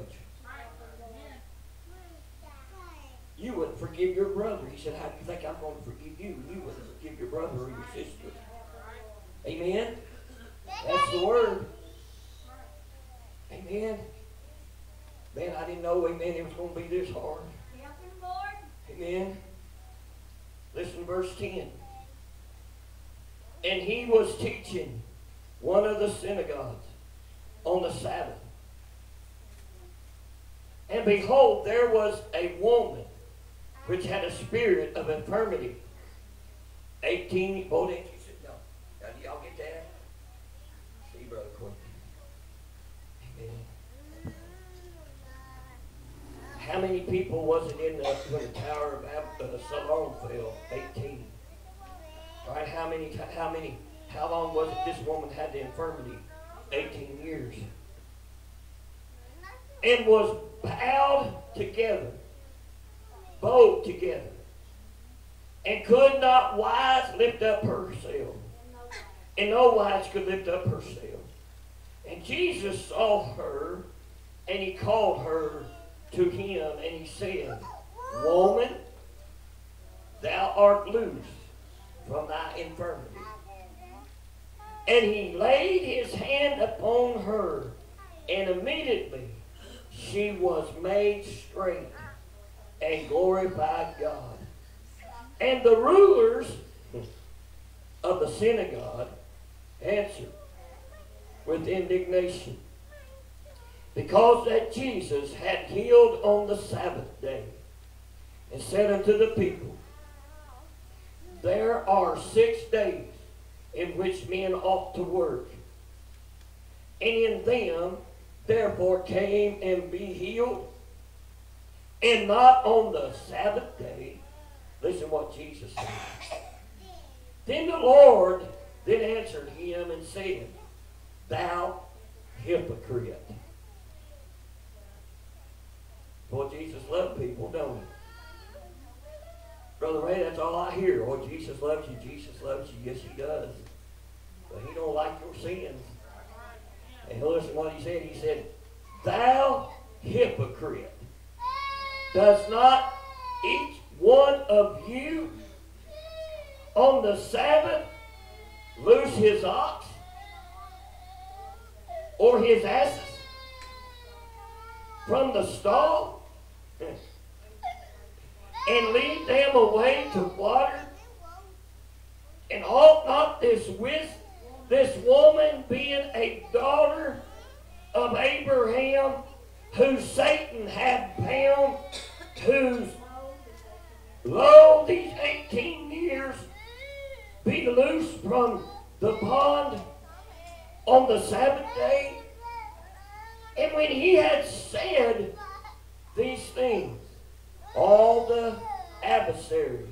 You wouldn't forgive your brother. He said, how do you think I'm going to forgive you? You wouldn't forgive your brother or your sister. Amen? That's the word. Amen? Man, I didn't know, amen, it was going to be this hard. Amen? Listen to verse ten. And he was teaching one of the synagogues on the Sabbath. And behold, there was a woman which had a spirit of infirmity. Eighteen, both eighteen, no. Now, do y'all get that? See, Brother Quinn. Amen. How many people was it in the, when the Tower of uh, Siloam fell? Eighteen. All right, how many, how many, how long was it this woman had the infirmity? Eighteen years. And was bowed together, bowed together, and could not wise lift up herself. And no wise could lift up herself. And Jesus saw her, and he called her to him, and he said, Woman, thou art loosed from thy infirmity. And he laid his hand upon her, and immediately she was made straight and glorified God. And the rulers of the synagogue answered with indignation, because that Jesus had healed on the Sabbath day, and said unto the people, there are six days in which men ought to work, and in them therefore came and be healed, and not on the Sabbath day. Listen what Jesus said. Then the Lord then answered him and said, thou hypocrite. Boy, Jesus loved people, don't he? Brother Ray, that's all I hear. Oh, Jesus loves you, Jesus loves you. Yes, he does. But he don't like your sins. And listen what he said. He said, thou hypocrite, does not each one of you on the Sabbath loose his ox or his asses from the stall and lead them away to water? And ought not this wisdom, this woman, being a daughter of Abraham, whom Satan had bound, whose, lo, these eighteen years, be loosed from the bond on the Sabbath day? And when he had said these things, all the adversaries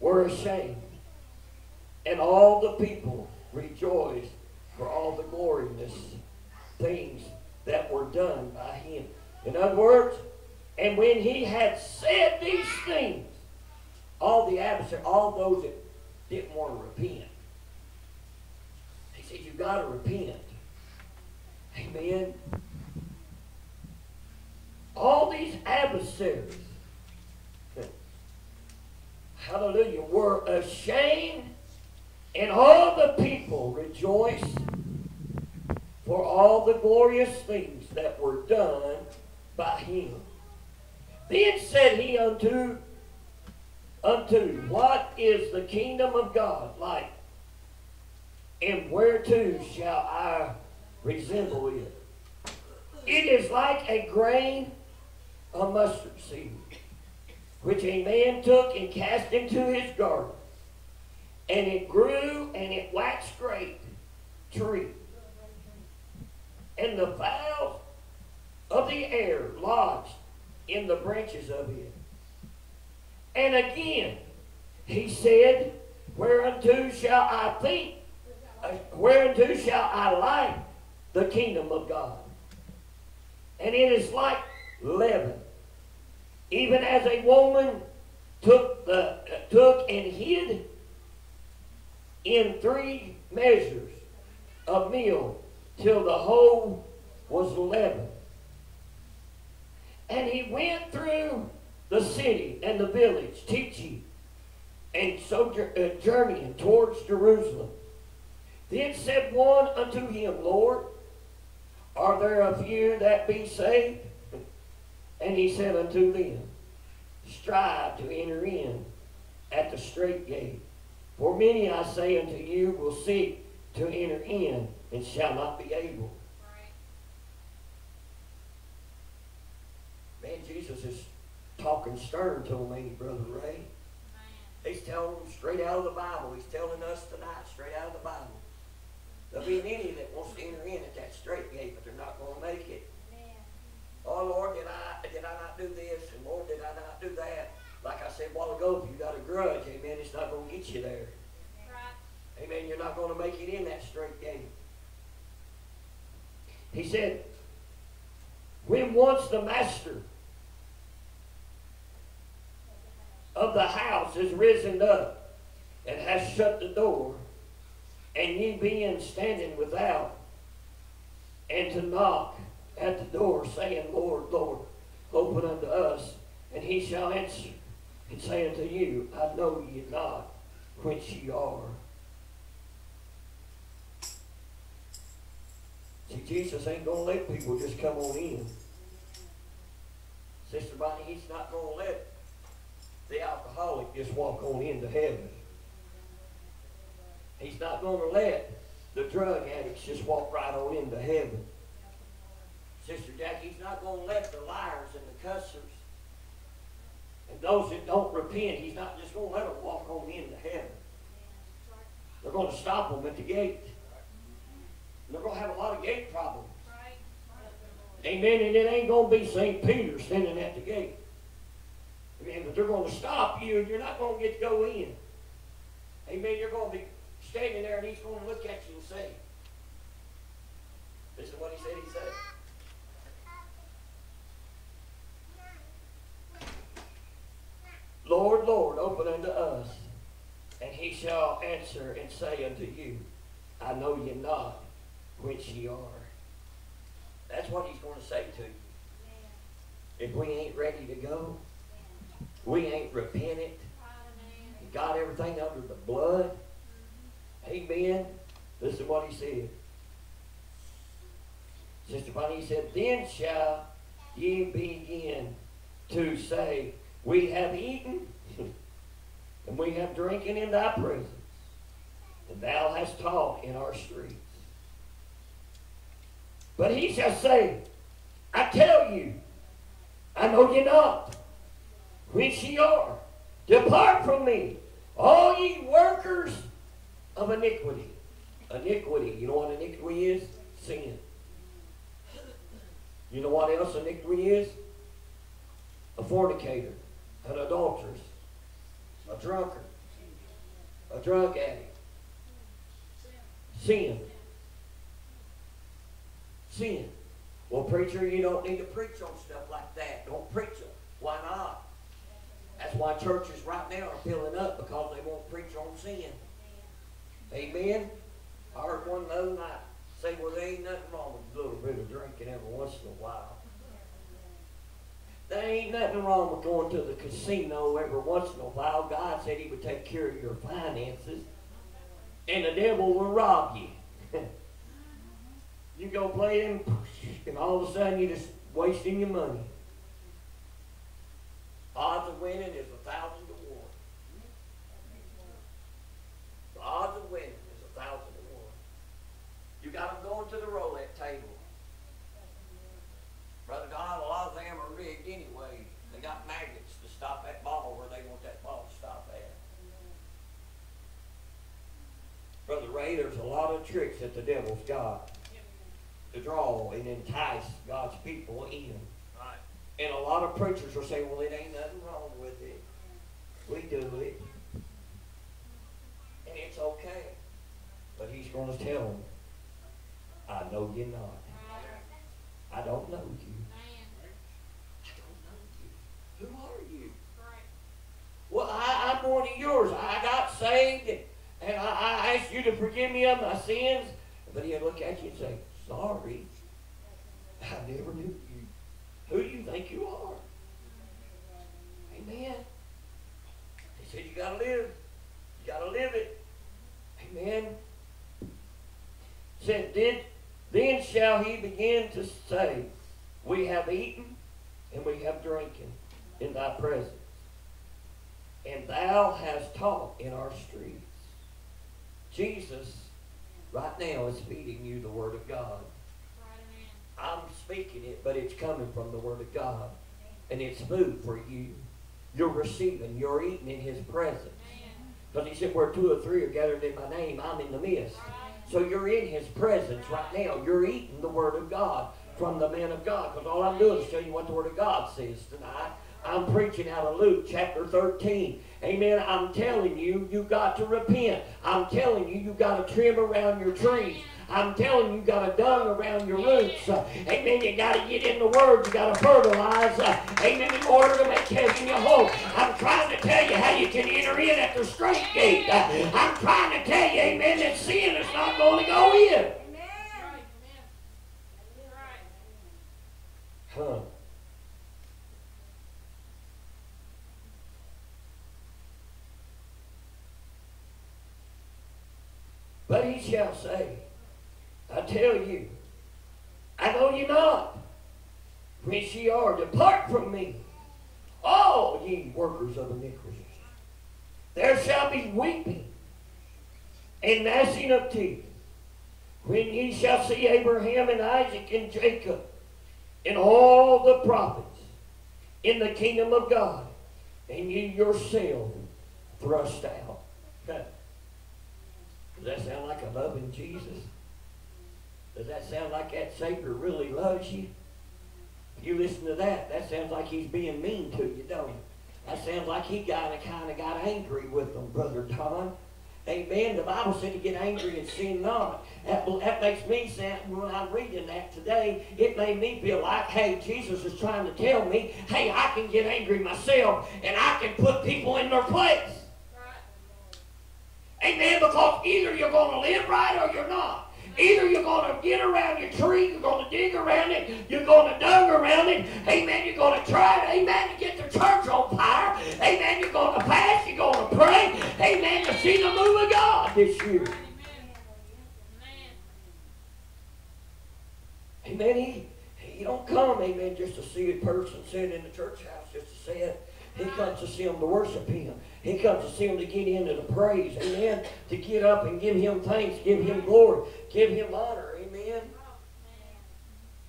were ashamed. And all the people rejoiced for all the glorious things that were done by him. In other words, and when he had said these things, all the adversaries, all those that didn't want to repent, he said, you've got to repent. Amen. All these adversaries hallelujah, were ashamed, and all the people rejoiced for all the glorious things that were done by him. Then said he unto, unto, what is the kingdom of God like? And whereto shall I resemble it? It is like a grain of mustard seed, which a man took and cast into his garden. And it grew, and it waxed great, tree. And the fowls of the air lodged in the branches of it. And again he said, whereunto shall I think, whereunto shall I like the kingdom of God? And it is like leaven, even as a woman took the took and hid in three measures of meal till the whole was leavened. And he went through the city and the village, teaching and sojourning towards Jerusalem. Then said one unto him, Lord, are there a few that be saved? And he said unto them, strive to enter in at the strait gate. For many, I say unto you, will seek to enter in and shall not be able. Man, Jesus is talking stern to me, Brother Ray. He's telling them straight out of the Bible. He's telling us tonight straight out of the Bible. There'll be many that wants to enter in at that straight gate, but they're not going to make it. Amen. Oh, Lord, did I, did I not do this? And Lord, did I not do that? Like I said a while ago, if you got a grudge, amen, it's not going to get you there. Right. Amen, you're not going to make it in that straight gate. He said, when once the master of the house is risen up and has shut the door, and ye being standing without, and to knock at the door, saying, Lord, Lord, open unto us, and he shall answer and say unto you, I know ye not whence ye are. See, Jesus ain't going to let people just come on in. Sister Bonnie, he's not going to let the alcoholic just walk on into heaven. He's not going to let the drug addicts just walk right on into heaven. Sister Jackie, he's not going to let the liars and the cussers and those that don't repent, he's not just going to let them walk on into heaven. They're going to stop them at the gate. They're going to have a lot of gate problems. Amen, and it ain't going to be Saint Peter standing at the gate. Amen, but they're going to stop you and you're not going to get to go in. Amen, you're going to be standing there and he's going to look at you and say, this is what he said he said. Lord, Lord, open unto us, and he shall answer and say unto you, I know you not whence ye are. That's what he's going to say to you. If we ain't ready to go, we ain't repented, got everything under the blood, amen. Listen to what he said. Sister Bonnie, he said, then shall ye begin to say, we have eaten, and we have drinking in thy presence, and thou hast taught in our streets. But he shall say, I tell you, I know you not whence ye are. Depart from me, all ye workers of iniquity. Iniquity, you know what iniquity is? Sin. You know what else iniquity is? A fornicator, an adulteress, a drunkard, a drug addict. Sin. Sin. Well, preacher, you don't need to preach on stuff like that. Don't preach them. Why not? That's why churches right now are filling up, because they won't preach on sin. Amen? I heard one the other night say, well, there ain't nothing wrong with a little bit of drinking every once in a while. There ain't nothing wrong with going to the casino every once in a while. God said he would take care of your finances, and the devil will rob you. You go play him, and all of a sudden you're just wasting your money. Odds of winning is a thousand to one. The odds of winning is a thousand to one. You got them going to the roulette table. Brother Don, a lot of them are rigged anyway. They got magnets to stop that ball where they want that ball to stop at. Brother Ray, there's a lot of tricks that the devil's got to draw and entice God's people in. Right. And a lot of preachers will say, well, it ain't nothing wrong with it. We do it. And it's okay. But he's going to tell them, I know you're not. I don't know you. I don't know you. Who are you? Well, I, I'm one of yours. I got saved, and I, I asked you to forgive me of my sins. But he'll look at you and say, sorry. I never knew you. Who do you think you are? Amen. He said, you got to live. You got to live it. Amen. Said, did... Then shall he begin to say, we have eaten and we have drinking in thy presence, and thou hast taught in our streets. Jesus, right now, is feeding you the Word of God. I'm speaking it, but it's coming from the Word of God. And it's food for you. You're receiving, you're eating in his presence. Because he said, where two or three are gathered in my name, I'm in the midst. So you're in his presence right now. You're eating the Word of God from the man of God. Because all I'm doing is telling you what the Word of God says tonight. I'm preaching out of Luke chapter thirteen. Amen. I'm telling you, you got to repent. I'm telling you, you got to trim around your trees. I'm telling you, you got to dung around your roots. Uh, amen. You got to get in the Word. You got to fertilize. Uh, amen. In order to make heaven your home. I'm trying to tell you how you can enter in at the straight gate. Uh, I'm trying to tell you, amen, that sin is not going to go in. Amen. Huh. But he shall say, I tell you, I know you not, whence ye are. Depart from me, all ye workers of iniquity. There shall be weeping and gnashing of teeth, when ye shall see Abraham and Isaac and Jacob and all the prophets in the kingdom of God, and ye yourselves thrust out. Does that sound like a loving Jesus? Does that sound like that Savior really loves you? If you listen to that, that sounds like he's being mean to you, don't it? That sounds like he got a, kind of got angry with them, Brother Don. Amen. The Bible said to get angry and sin not. That, that makes me sound, when I'm reading that today, it made me feel like, hey, Jesus is trying to tell me, hey, I can get angry myself, and I can put people in their place. Amen, because either you're going to live right or you're not. Either you're going to get around your tree, you're going to dig around it, you're going to dung around it. Amen, you're going to try to, amen, to get the church on fire. Amen, you're going to fast, you're going to pray. Amen, to see the move of God this year. Amen, he, he don't come, amen, just to see a person sitting in the church house, just to see it. He comes to see them to worship him. He comes to see them to get into the praise. Amen. To get up and give him thanks. Give him glory. Give him honor. Amen.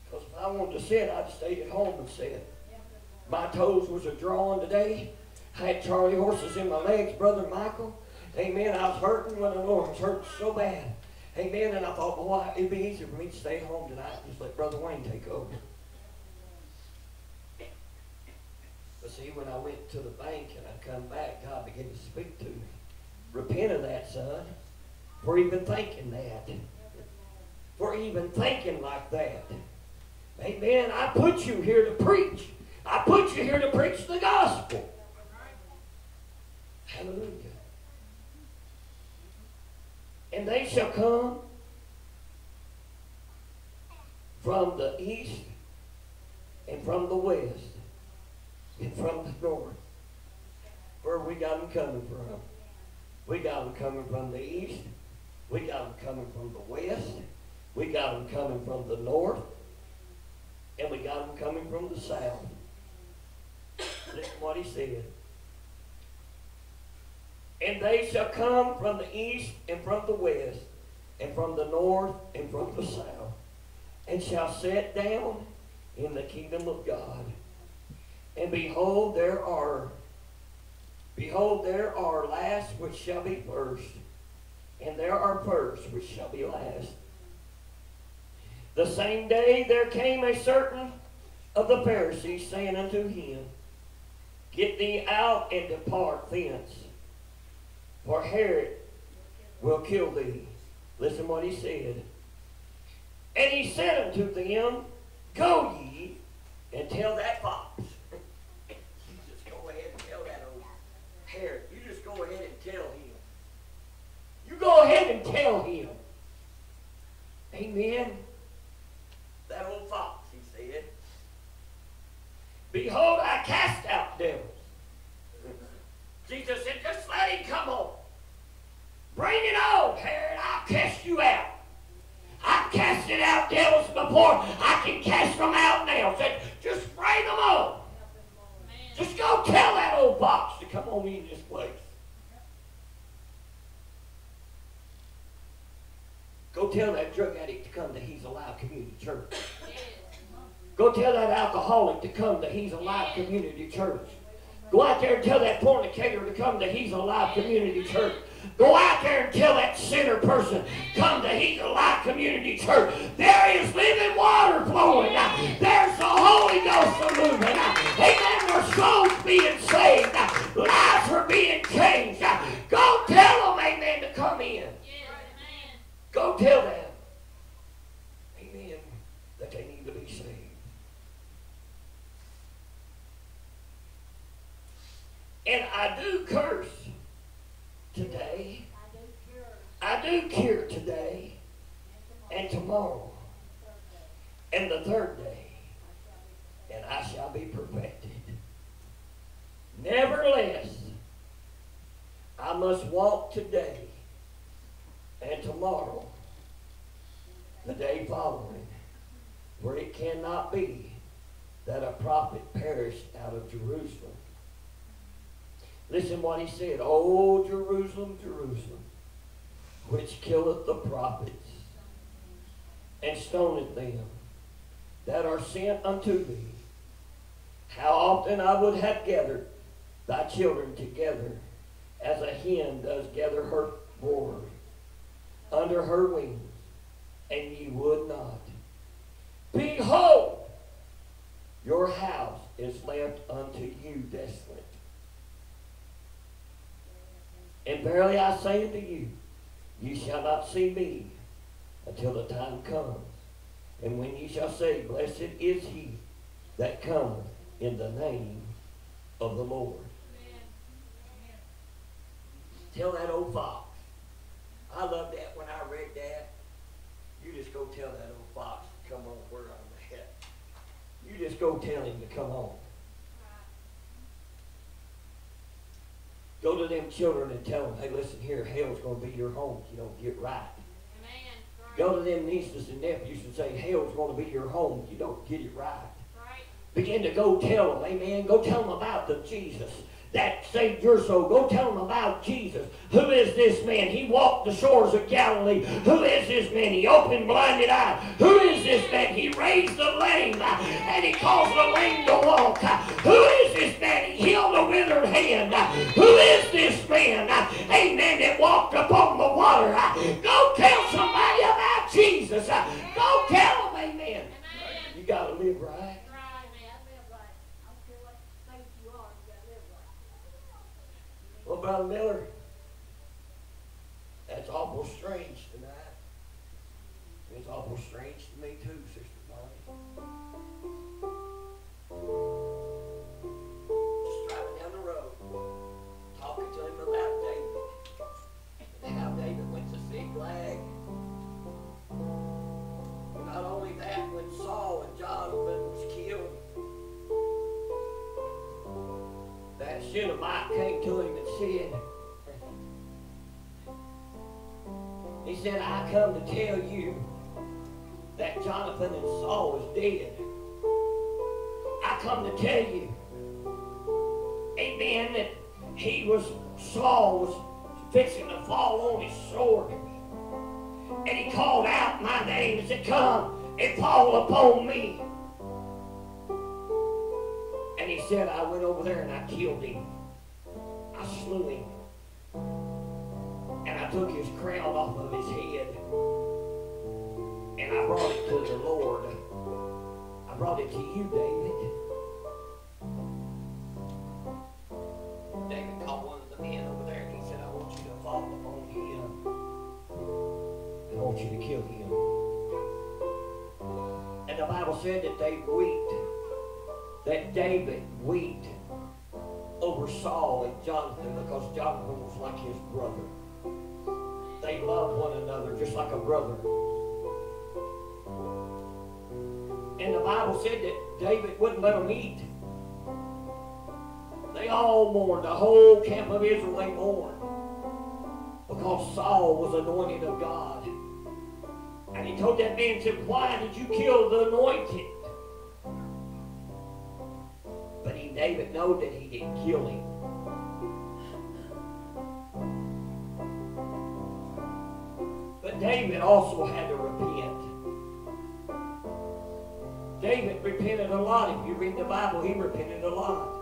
Because if I wanted to sit, I'd stayed at home and sit. My toes was a-drawing today. I had Charlie horses in my legs, Brother Michael. Amen. I was hurting when the Lord was hurting so bad. Amen. And I thought, boy, it'd be easier for me to stay at home tonight and just let Brother Wayne take over. See, when I went to the bank and I come back, God began to speak to me. Repent of that, son, for even thinking that. For even thinking like that. Amen. I put you here to preach. I put you here to preach the gospel. Hallelujah. And they shall come from the east and from the west and from the north. Where we got them coming from. We got them coming from the east. We got them coming from the west. We got them coming from the north. And we got them coming from the south. Listen to what he said. And they shall come from the east and from the west, and from the north and from the south, and shall sit down in the kingdom of God. And behold, there are, behold, there are last which shall be first, and there are first which shall be last. The same day there came a certain of the Pharisees, saying unto him, Get thee out and depart thence, for Herod will kill thee. Listen what he said. And he said unto them, Go ye, and tell that fox. You just go ahead and tell that old Herod. You just go ahead and tell him. You go ahead and tell him. Amen. That old fox, he said. Behold, I cast out devils. Jesus said, just let him come on. Bring it on, Herod. I'll cast you out. I've casted out devils before. I can cast them out now. Said, just bring them on. Just go tell that old fox to come on in this place. Go tell that drug addict to come to He's Alive Community Church. Go tell that alcoholic to come to He's Alive Community Church. Go out there and tell that fornicator to come to He's Alive Community Church. Go out there and tell that sinner person, come to He's Alive Community Church. There is living water flowing. There's the Holy Ghost moving. Amen. Where souls being saved. Lives are being changed. Go tell them, amen, to come in. Go tell them, amen, that they need to be saved. And I do curse today. I do cure today and tomorrow and the third day. And I shall be perfected. Nevertheless, I must walk today and tomorrow, the day following, for it cannot be that a prophet perished out of Jerusalem. Listen what he said. O Jerusalem, Jerusalem, which killeth the prophets, and stoneth them that are sent unto thee. How often I would have gathered thy children together, as a hen does gather her roar under her wings, and ye would not. Behold, your house is left unto you desolate. And verily I say unto you, ye shall not see me until the time comes. And when ye shall say, Blessed is he that cometh in the name of the Lord. Amen. Amen. Tell that old fox. I love that when I read that. You just go tell that old fox to come on where I'm at. You just go tell him to come on. Go to them children and tell them, hey, listen here, hell's going to be your home if you don't get right. Amen. Right. Go to them nieces and nephews and say, hell's going to be your home if you don't get it right. Right. Begin to go tell them, amen. Go tell them about the Jesus that saved your soul. Go tell them about Jesus. Who is this man? He walked the shores of Galilee. Who is this man? He opened blinded eyes. Who is this man? He raised the lame and he caused the lame to walk. Who is this man? He healed the withered hand. Who is this man? Amen. That walked upon the water. Go tell somebody about Jesus. Go tell them, amen. You got to live right. Well, Brother Miller, that's awful strange tonight. It's awful strange to me too, Sister Bonnie. Just driving down the road, talking to him about David, and how David went to Ziklag. Not only that, when Saul and Jonathan was killed, to him and said, he said, I come to tell you that Jonathan and Saul is dead. I come to tell you, amen, that he was, Saul was fixing to fall on his sword. And he called out my name and said, come and fall upon me. And he said, I went over there and I killed him. I slew him. And I took his crown off of his head. And I brought it to the Lord. I brought it to you, David. David called one of the men over there and he said, I want you to fall upon him. And I want you to kill him. And the Bible said that they wept. That David wept over Saul and Jonathan because Jonathan was like his brother. They loved one another just like a brother. And the Bible said that David wouldn't let them eat. They all mourned. The whole camp of Israel, they mourned. Because Saul was anointed of God. And he told that man, said, why did you kill the anointed? But he, David knew that he didn't kill him. But David also had to repent. David repented a lot. If you read the Bible, he repented a lot.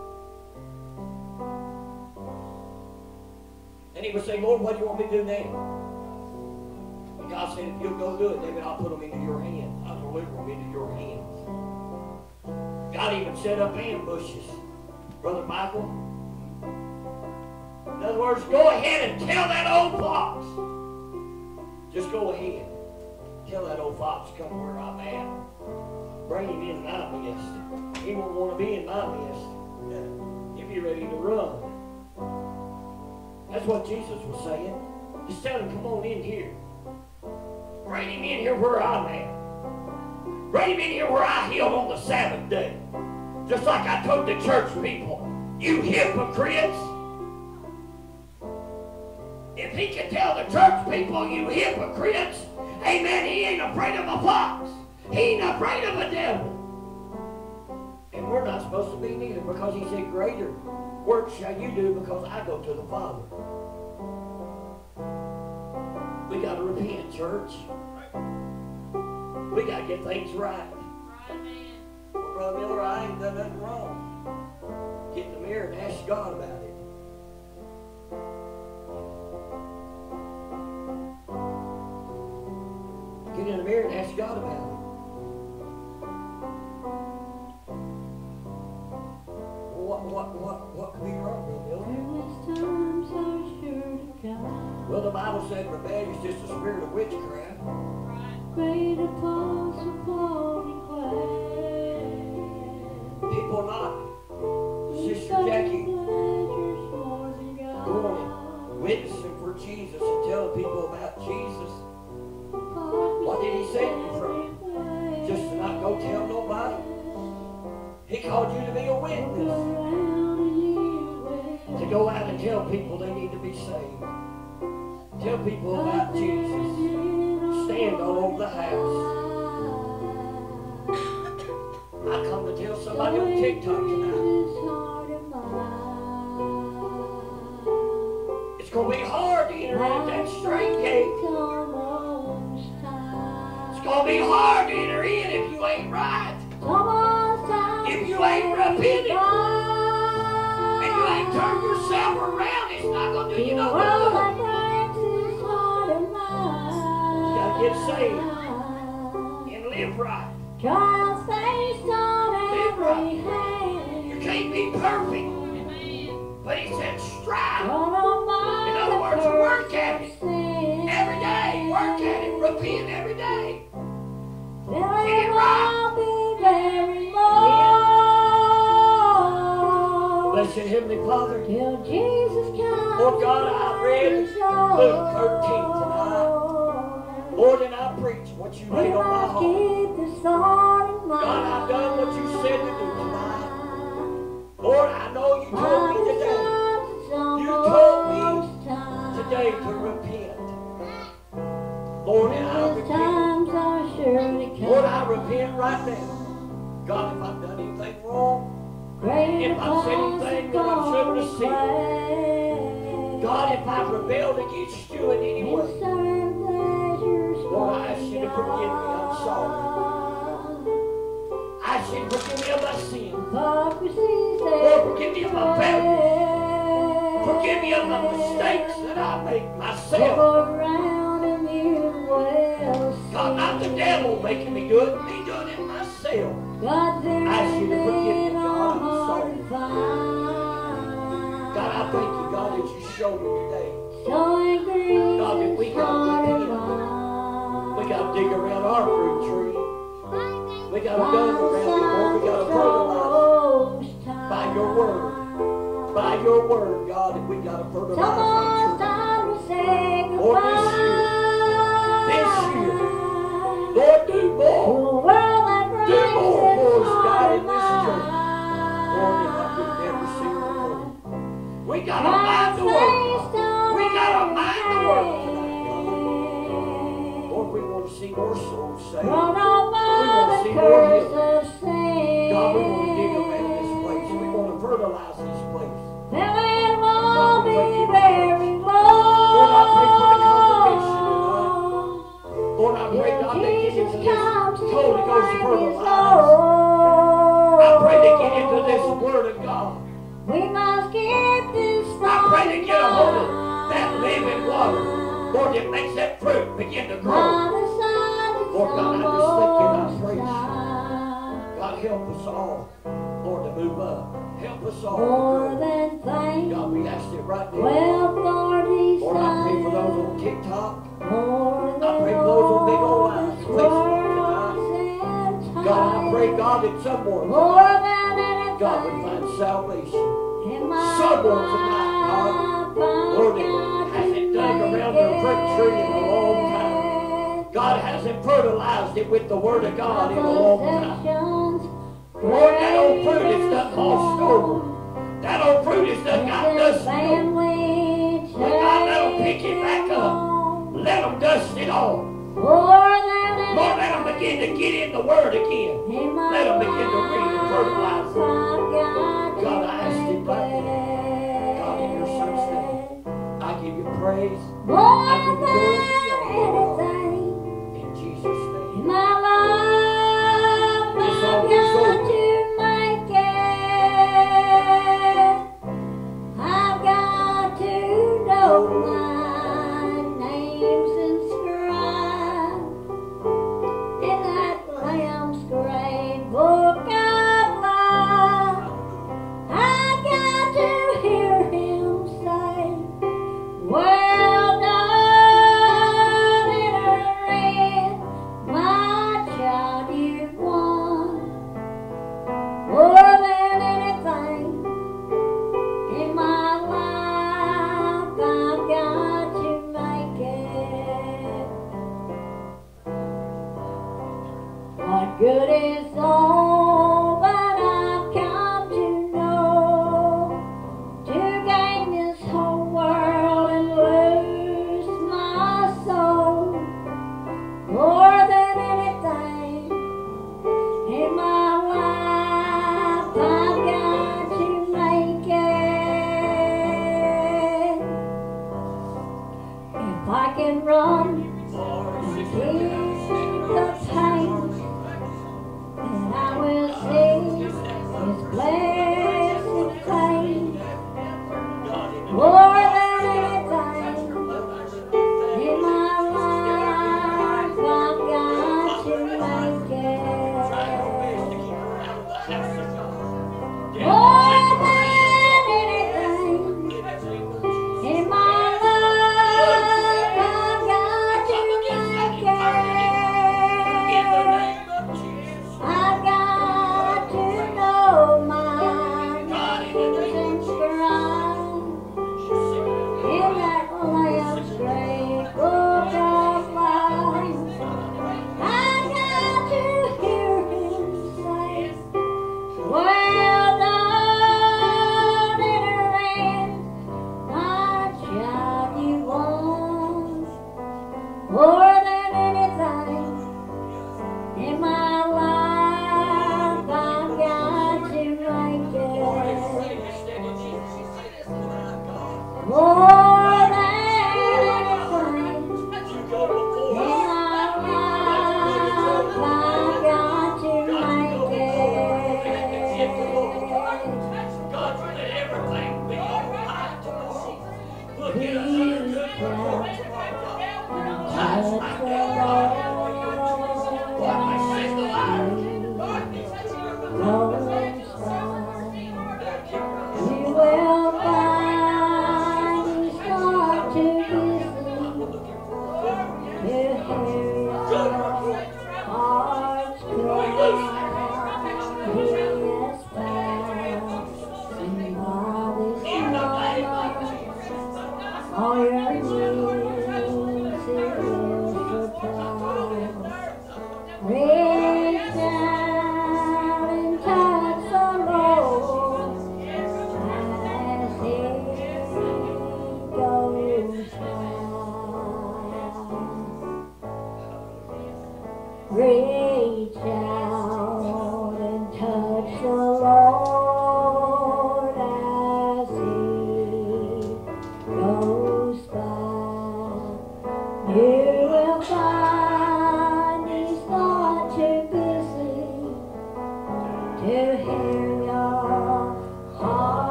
And he would say, Lord, what do you want me to do now? And God said, if you'll go do it, David, I'll put them into your hands. I'll deliver them into your hands. God even set up ambushes. Brother Michael. In other words, go ahead and tell that old fox. Just go ahead. Tell that old fox come where I'm at. Bring him in my midst. He won't want to be in my midst if you're ready to run. That's what Jesus was saying. Just tell him, come on in here. Bring him in here where I'm at. Bring him in here where I healed on the Sabbath day. Just like I told the church people, you hypocrites. If he can tell the church people, you hypocrites, amen, he ain't afraid of a fox. He ain't afraid of a devil. And we're not supposed to be neither, because he said, greater work shall you do, because I go to the Father. We got to repent, church. We got to get things right. Well, Brother Miller, I ain't done nothing wrong. Get in the mirror and ask God about it. Get in the mirror and ask God about it. What, what, what, what could be wrong with you? Well, the Bible said rebellion is just a spirit of witchcraft. People not, Sister Jackie, going witnessing for Jesus and telling people about Jesus. What did he save you from? Just to not go tell nobody? He called you to be a witness. To go out and tell people they need to be saved. Tell people about Jesus. Stand all over the house. I come to tell somebody on TikTok tonight. It's going to be hard to interact that straight gate. It's gonna be hard to enter in if you ain't right. If you ain't repented, if you ain't turned yourself around, it's not gonna do you no good. You gotta get saved and live right. Live right. You can't be perfect, but he said strive. In other words, work at it every day. Work at it. Repent every day. There will be very long. Bless your Heavenly Father. Till Jesus comes. Lord God, I read Luke thirteen tonight. Lord, and I preach what you laid on my heart. God, I've done what you said to do tonight. Lord, I know you told me today. taught me today to repent. Lord, and I repent. Lord, I repent right now. God, if I've done anything wrong, if I've said anything that I'm serving a sin, God, if I've rebelled against you in any way, Lord, I ask you to forgive me. I'm sorry. I said, forgive me of my sin. Lord, forgive me of my failures. Forgive me of my mistakes that I make myself. God, not the devil making me do it, me doing it myself. I said, forgive me, God, I'm sorry. God, I thank you, God, that you showed me today. God, that we got to dig in. We got to dig around our fruit tree. We got a gun around before we got a fertilizer by your word. By your word, God, if we got a fertilizer. Lord, this year. This year. Lord, do more. Do more for us, God, in this church. Lord, if I could never see the Lord. We got a mind to work. We got a mind to work tonight, God. Lord, we want to see more souls saved. We want to see more. God, we want to dig around this place. We want to fertilize this place. Then it won't be very long. Lord, I pray for the congregation tonight. Lord, I pray, God, they get into this Holy Ghost fertilizer. I pray they get into this Word of God. We must get this. I pray they get a hold of that living water. Lord, it makes that fruit begin to grow. Lord God, I just thank you and I praise you. God, help us all, Lord, to move up. Help us all. More than thanks. God, we ask it right now. Well, Lord, Lord, I pray for those on TikTok. More I pray for those on big old eyes. Facebook tonight. God, I pray, God, that someone tonight, God, would find salvation. Someone tonight, God, Lord, that hasn't dug around their fruit tree in a long time. God hasn't fertilized it with the Word of God in a long time. Lord, that old fruit is done mossed over. That old fruit is done got dusted on. But God, let them pick it back up. Let them dust it off. Lord, let them begin to get in the Word again. Let them begin to read and fertilize it. God, I ask you, Father, God, in your Son's name, I give you praise. I give you glory. Sure.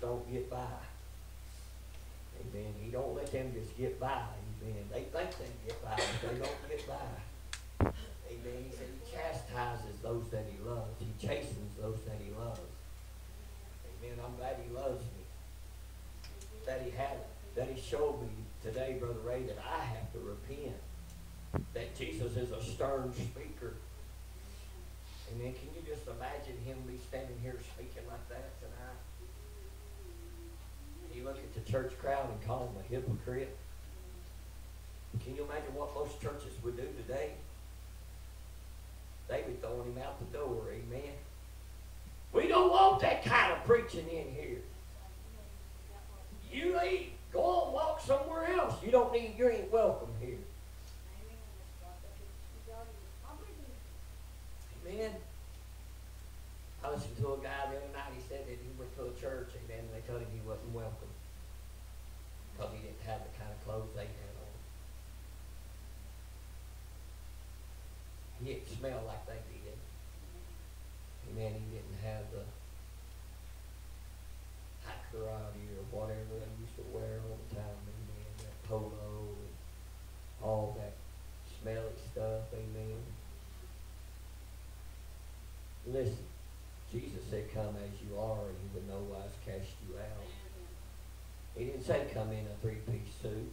Don't get by. Amen. He don't let them just get by. Amen. They think they get by, but they don't get by. Amen. He said he chastises those that he loves. He chastens those that he loves. Amen. I'm glad he loves me. That he had, that he showed me today, Brother Ray, that I have to repent. That Jesus is a stern speaker. Amen. Can you just imagine him be standing here speaking like that tonight? You look at the church crowd and call them a hypocrite. Can you imagine what most churches would do today? They would throw him out the door, amen. We don't want that kind of preaching in here. You leave, go on, walk somewhere else. You don't need, you ain't welcome here. Amen. I listened to a guy the other night, he said that he went to a church, amen, and they told him he wasn't welcome because he didn't have the kind of clothes they had on. He didn't smell like they did. Amen, he didn't have the high karate or whatever they used to wear all the time, amen, that polo and all that smelly stuff, amen. Listen. Jesus said, come as you are, and he would no wise cast you out. He didn't say come in a three-piece suit.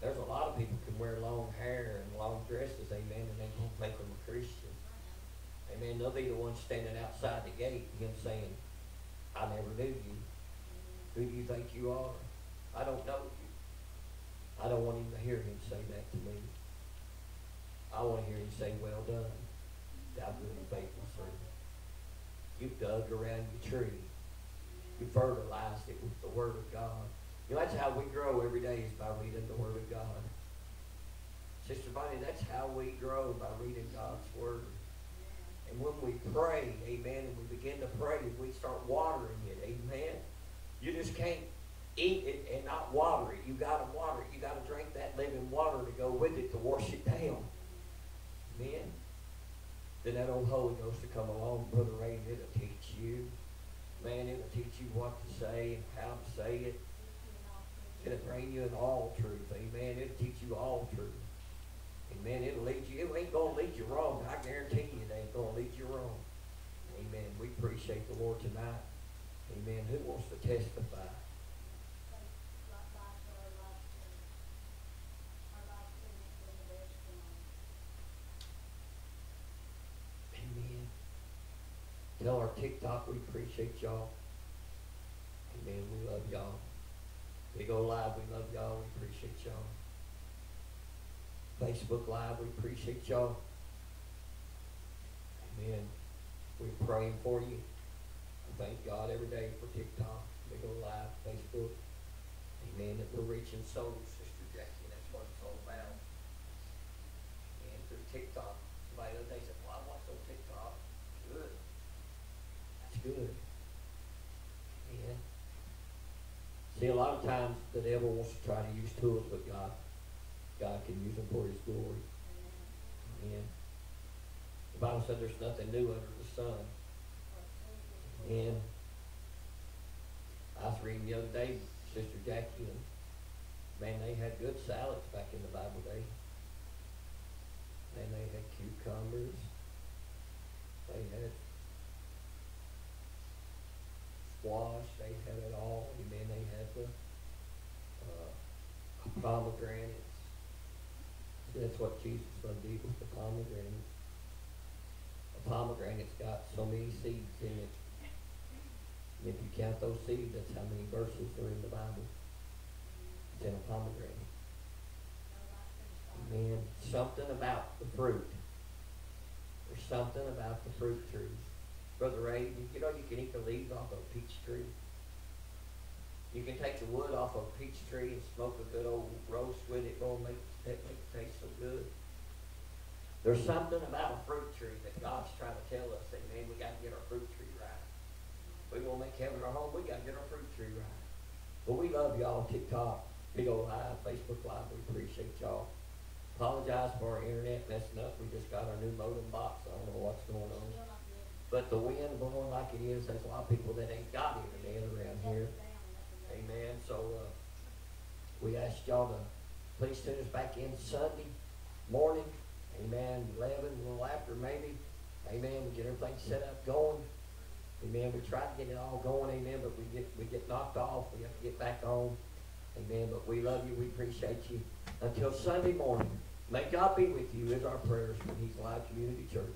There's a lot of people who can wear long hair and long dresses, amen, and they won't make them a Christian. Amen, they'll be the ones standing outside the gate and him saying, I never knew you. Who do you think you are? I don't know you. I don't want him to hear him say that to me. I want to hear him say, well done. Thou good and faithful servant. You've dug around your tree. You fertilized it with the Word of God. You know, that's how we grow every day, is by reading the Word of God. Sister Bonnie, that's how we grow, by reading God's Word. And when we pray, amen, and we begin to pray, we start watering it, amen. You just can't eat it and not water it. You got to water it. You got to drink that living water to go with it, to wash it down. Amen. Then that old Holy Ghost to come along, Brother Ray, and it'll teach you. Man, it'll teach you what to say and how to say it. It'll bring you in all truth, amen. It'll teach you all truth. Amen, it'll lead you. It ain't going to lead you wrong. I guarantee you it ain't going to lead you wrong. appreciate the Lord tonight. Amen. Who wants to testify? Amen. And on our TikTok, we appreciate y'all. Amen. We love y'all. We go live. We love y'all. We appreciate y'all. Facebook Live, we appreciate y'all. Amen. We're praying for you. I thank God every day for TikTok. We go live, Facebook. Amen. That we're reaching souls, Sister Jackie. That's what it's all about. And through TikTok, somebody the other day said, well, I watched on TikTok. Good. That's good. Amen. See, a lot of times the devil wants to try to use tools, but God, God can use them for His glory. Amen. The Bible said there's nothing new under the sun. Amen. I was reading the other day, Sister Jackie, and man, they had good salads back in the Bible days. Man, they had cucumbers. They had squash. They had it all. Amen. They had the uh, pomegranates. That's what Jesus is going to do with the pomegranate. A pomegranate's got so many seeds in it. And if you count those seeds, that's how many verses are in the Bible. It's in a pomegranate. Amen. Something about the fruit. There's something about the fruit trees. Brother Ray, you know you can eat the leaves off of a peach tree. You can take the wood off of a peach tree and smoke a good old roast with it. It'll make it taste so good. There's something about a fruit tree that God's trying to tell us. Amen. We got to get our fruit tree right. We won't make heaven our home. We got to get our fruit tree right. But we love y'all. TikTok, Big Old Live, Facebook Live. We appreciate y'all. Apologize for our internet messing up. We just got our new modem box. I don't know what's going on. But the wind blowing like it is. There's a lot of people that ain't got internet around here. Amen. So uh, we ask y'all to please tune us back in Sunday morning. Amen. eleven, a little after maybe. Amen. We get everything set up, going. Amen. We try to get it all going. Amen. But we get we get knocked off. We have to get back on. Amen. But we love you. We appreciate you. Until Sunday morning, may God be with you is our prayers from He's Alive Community Church.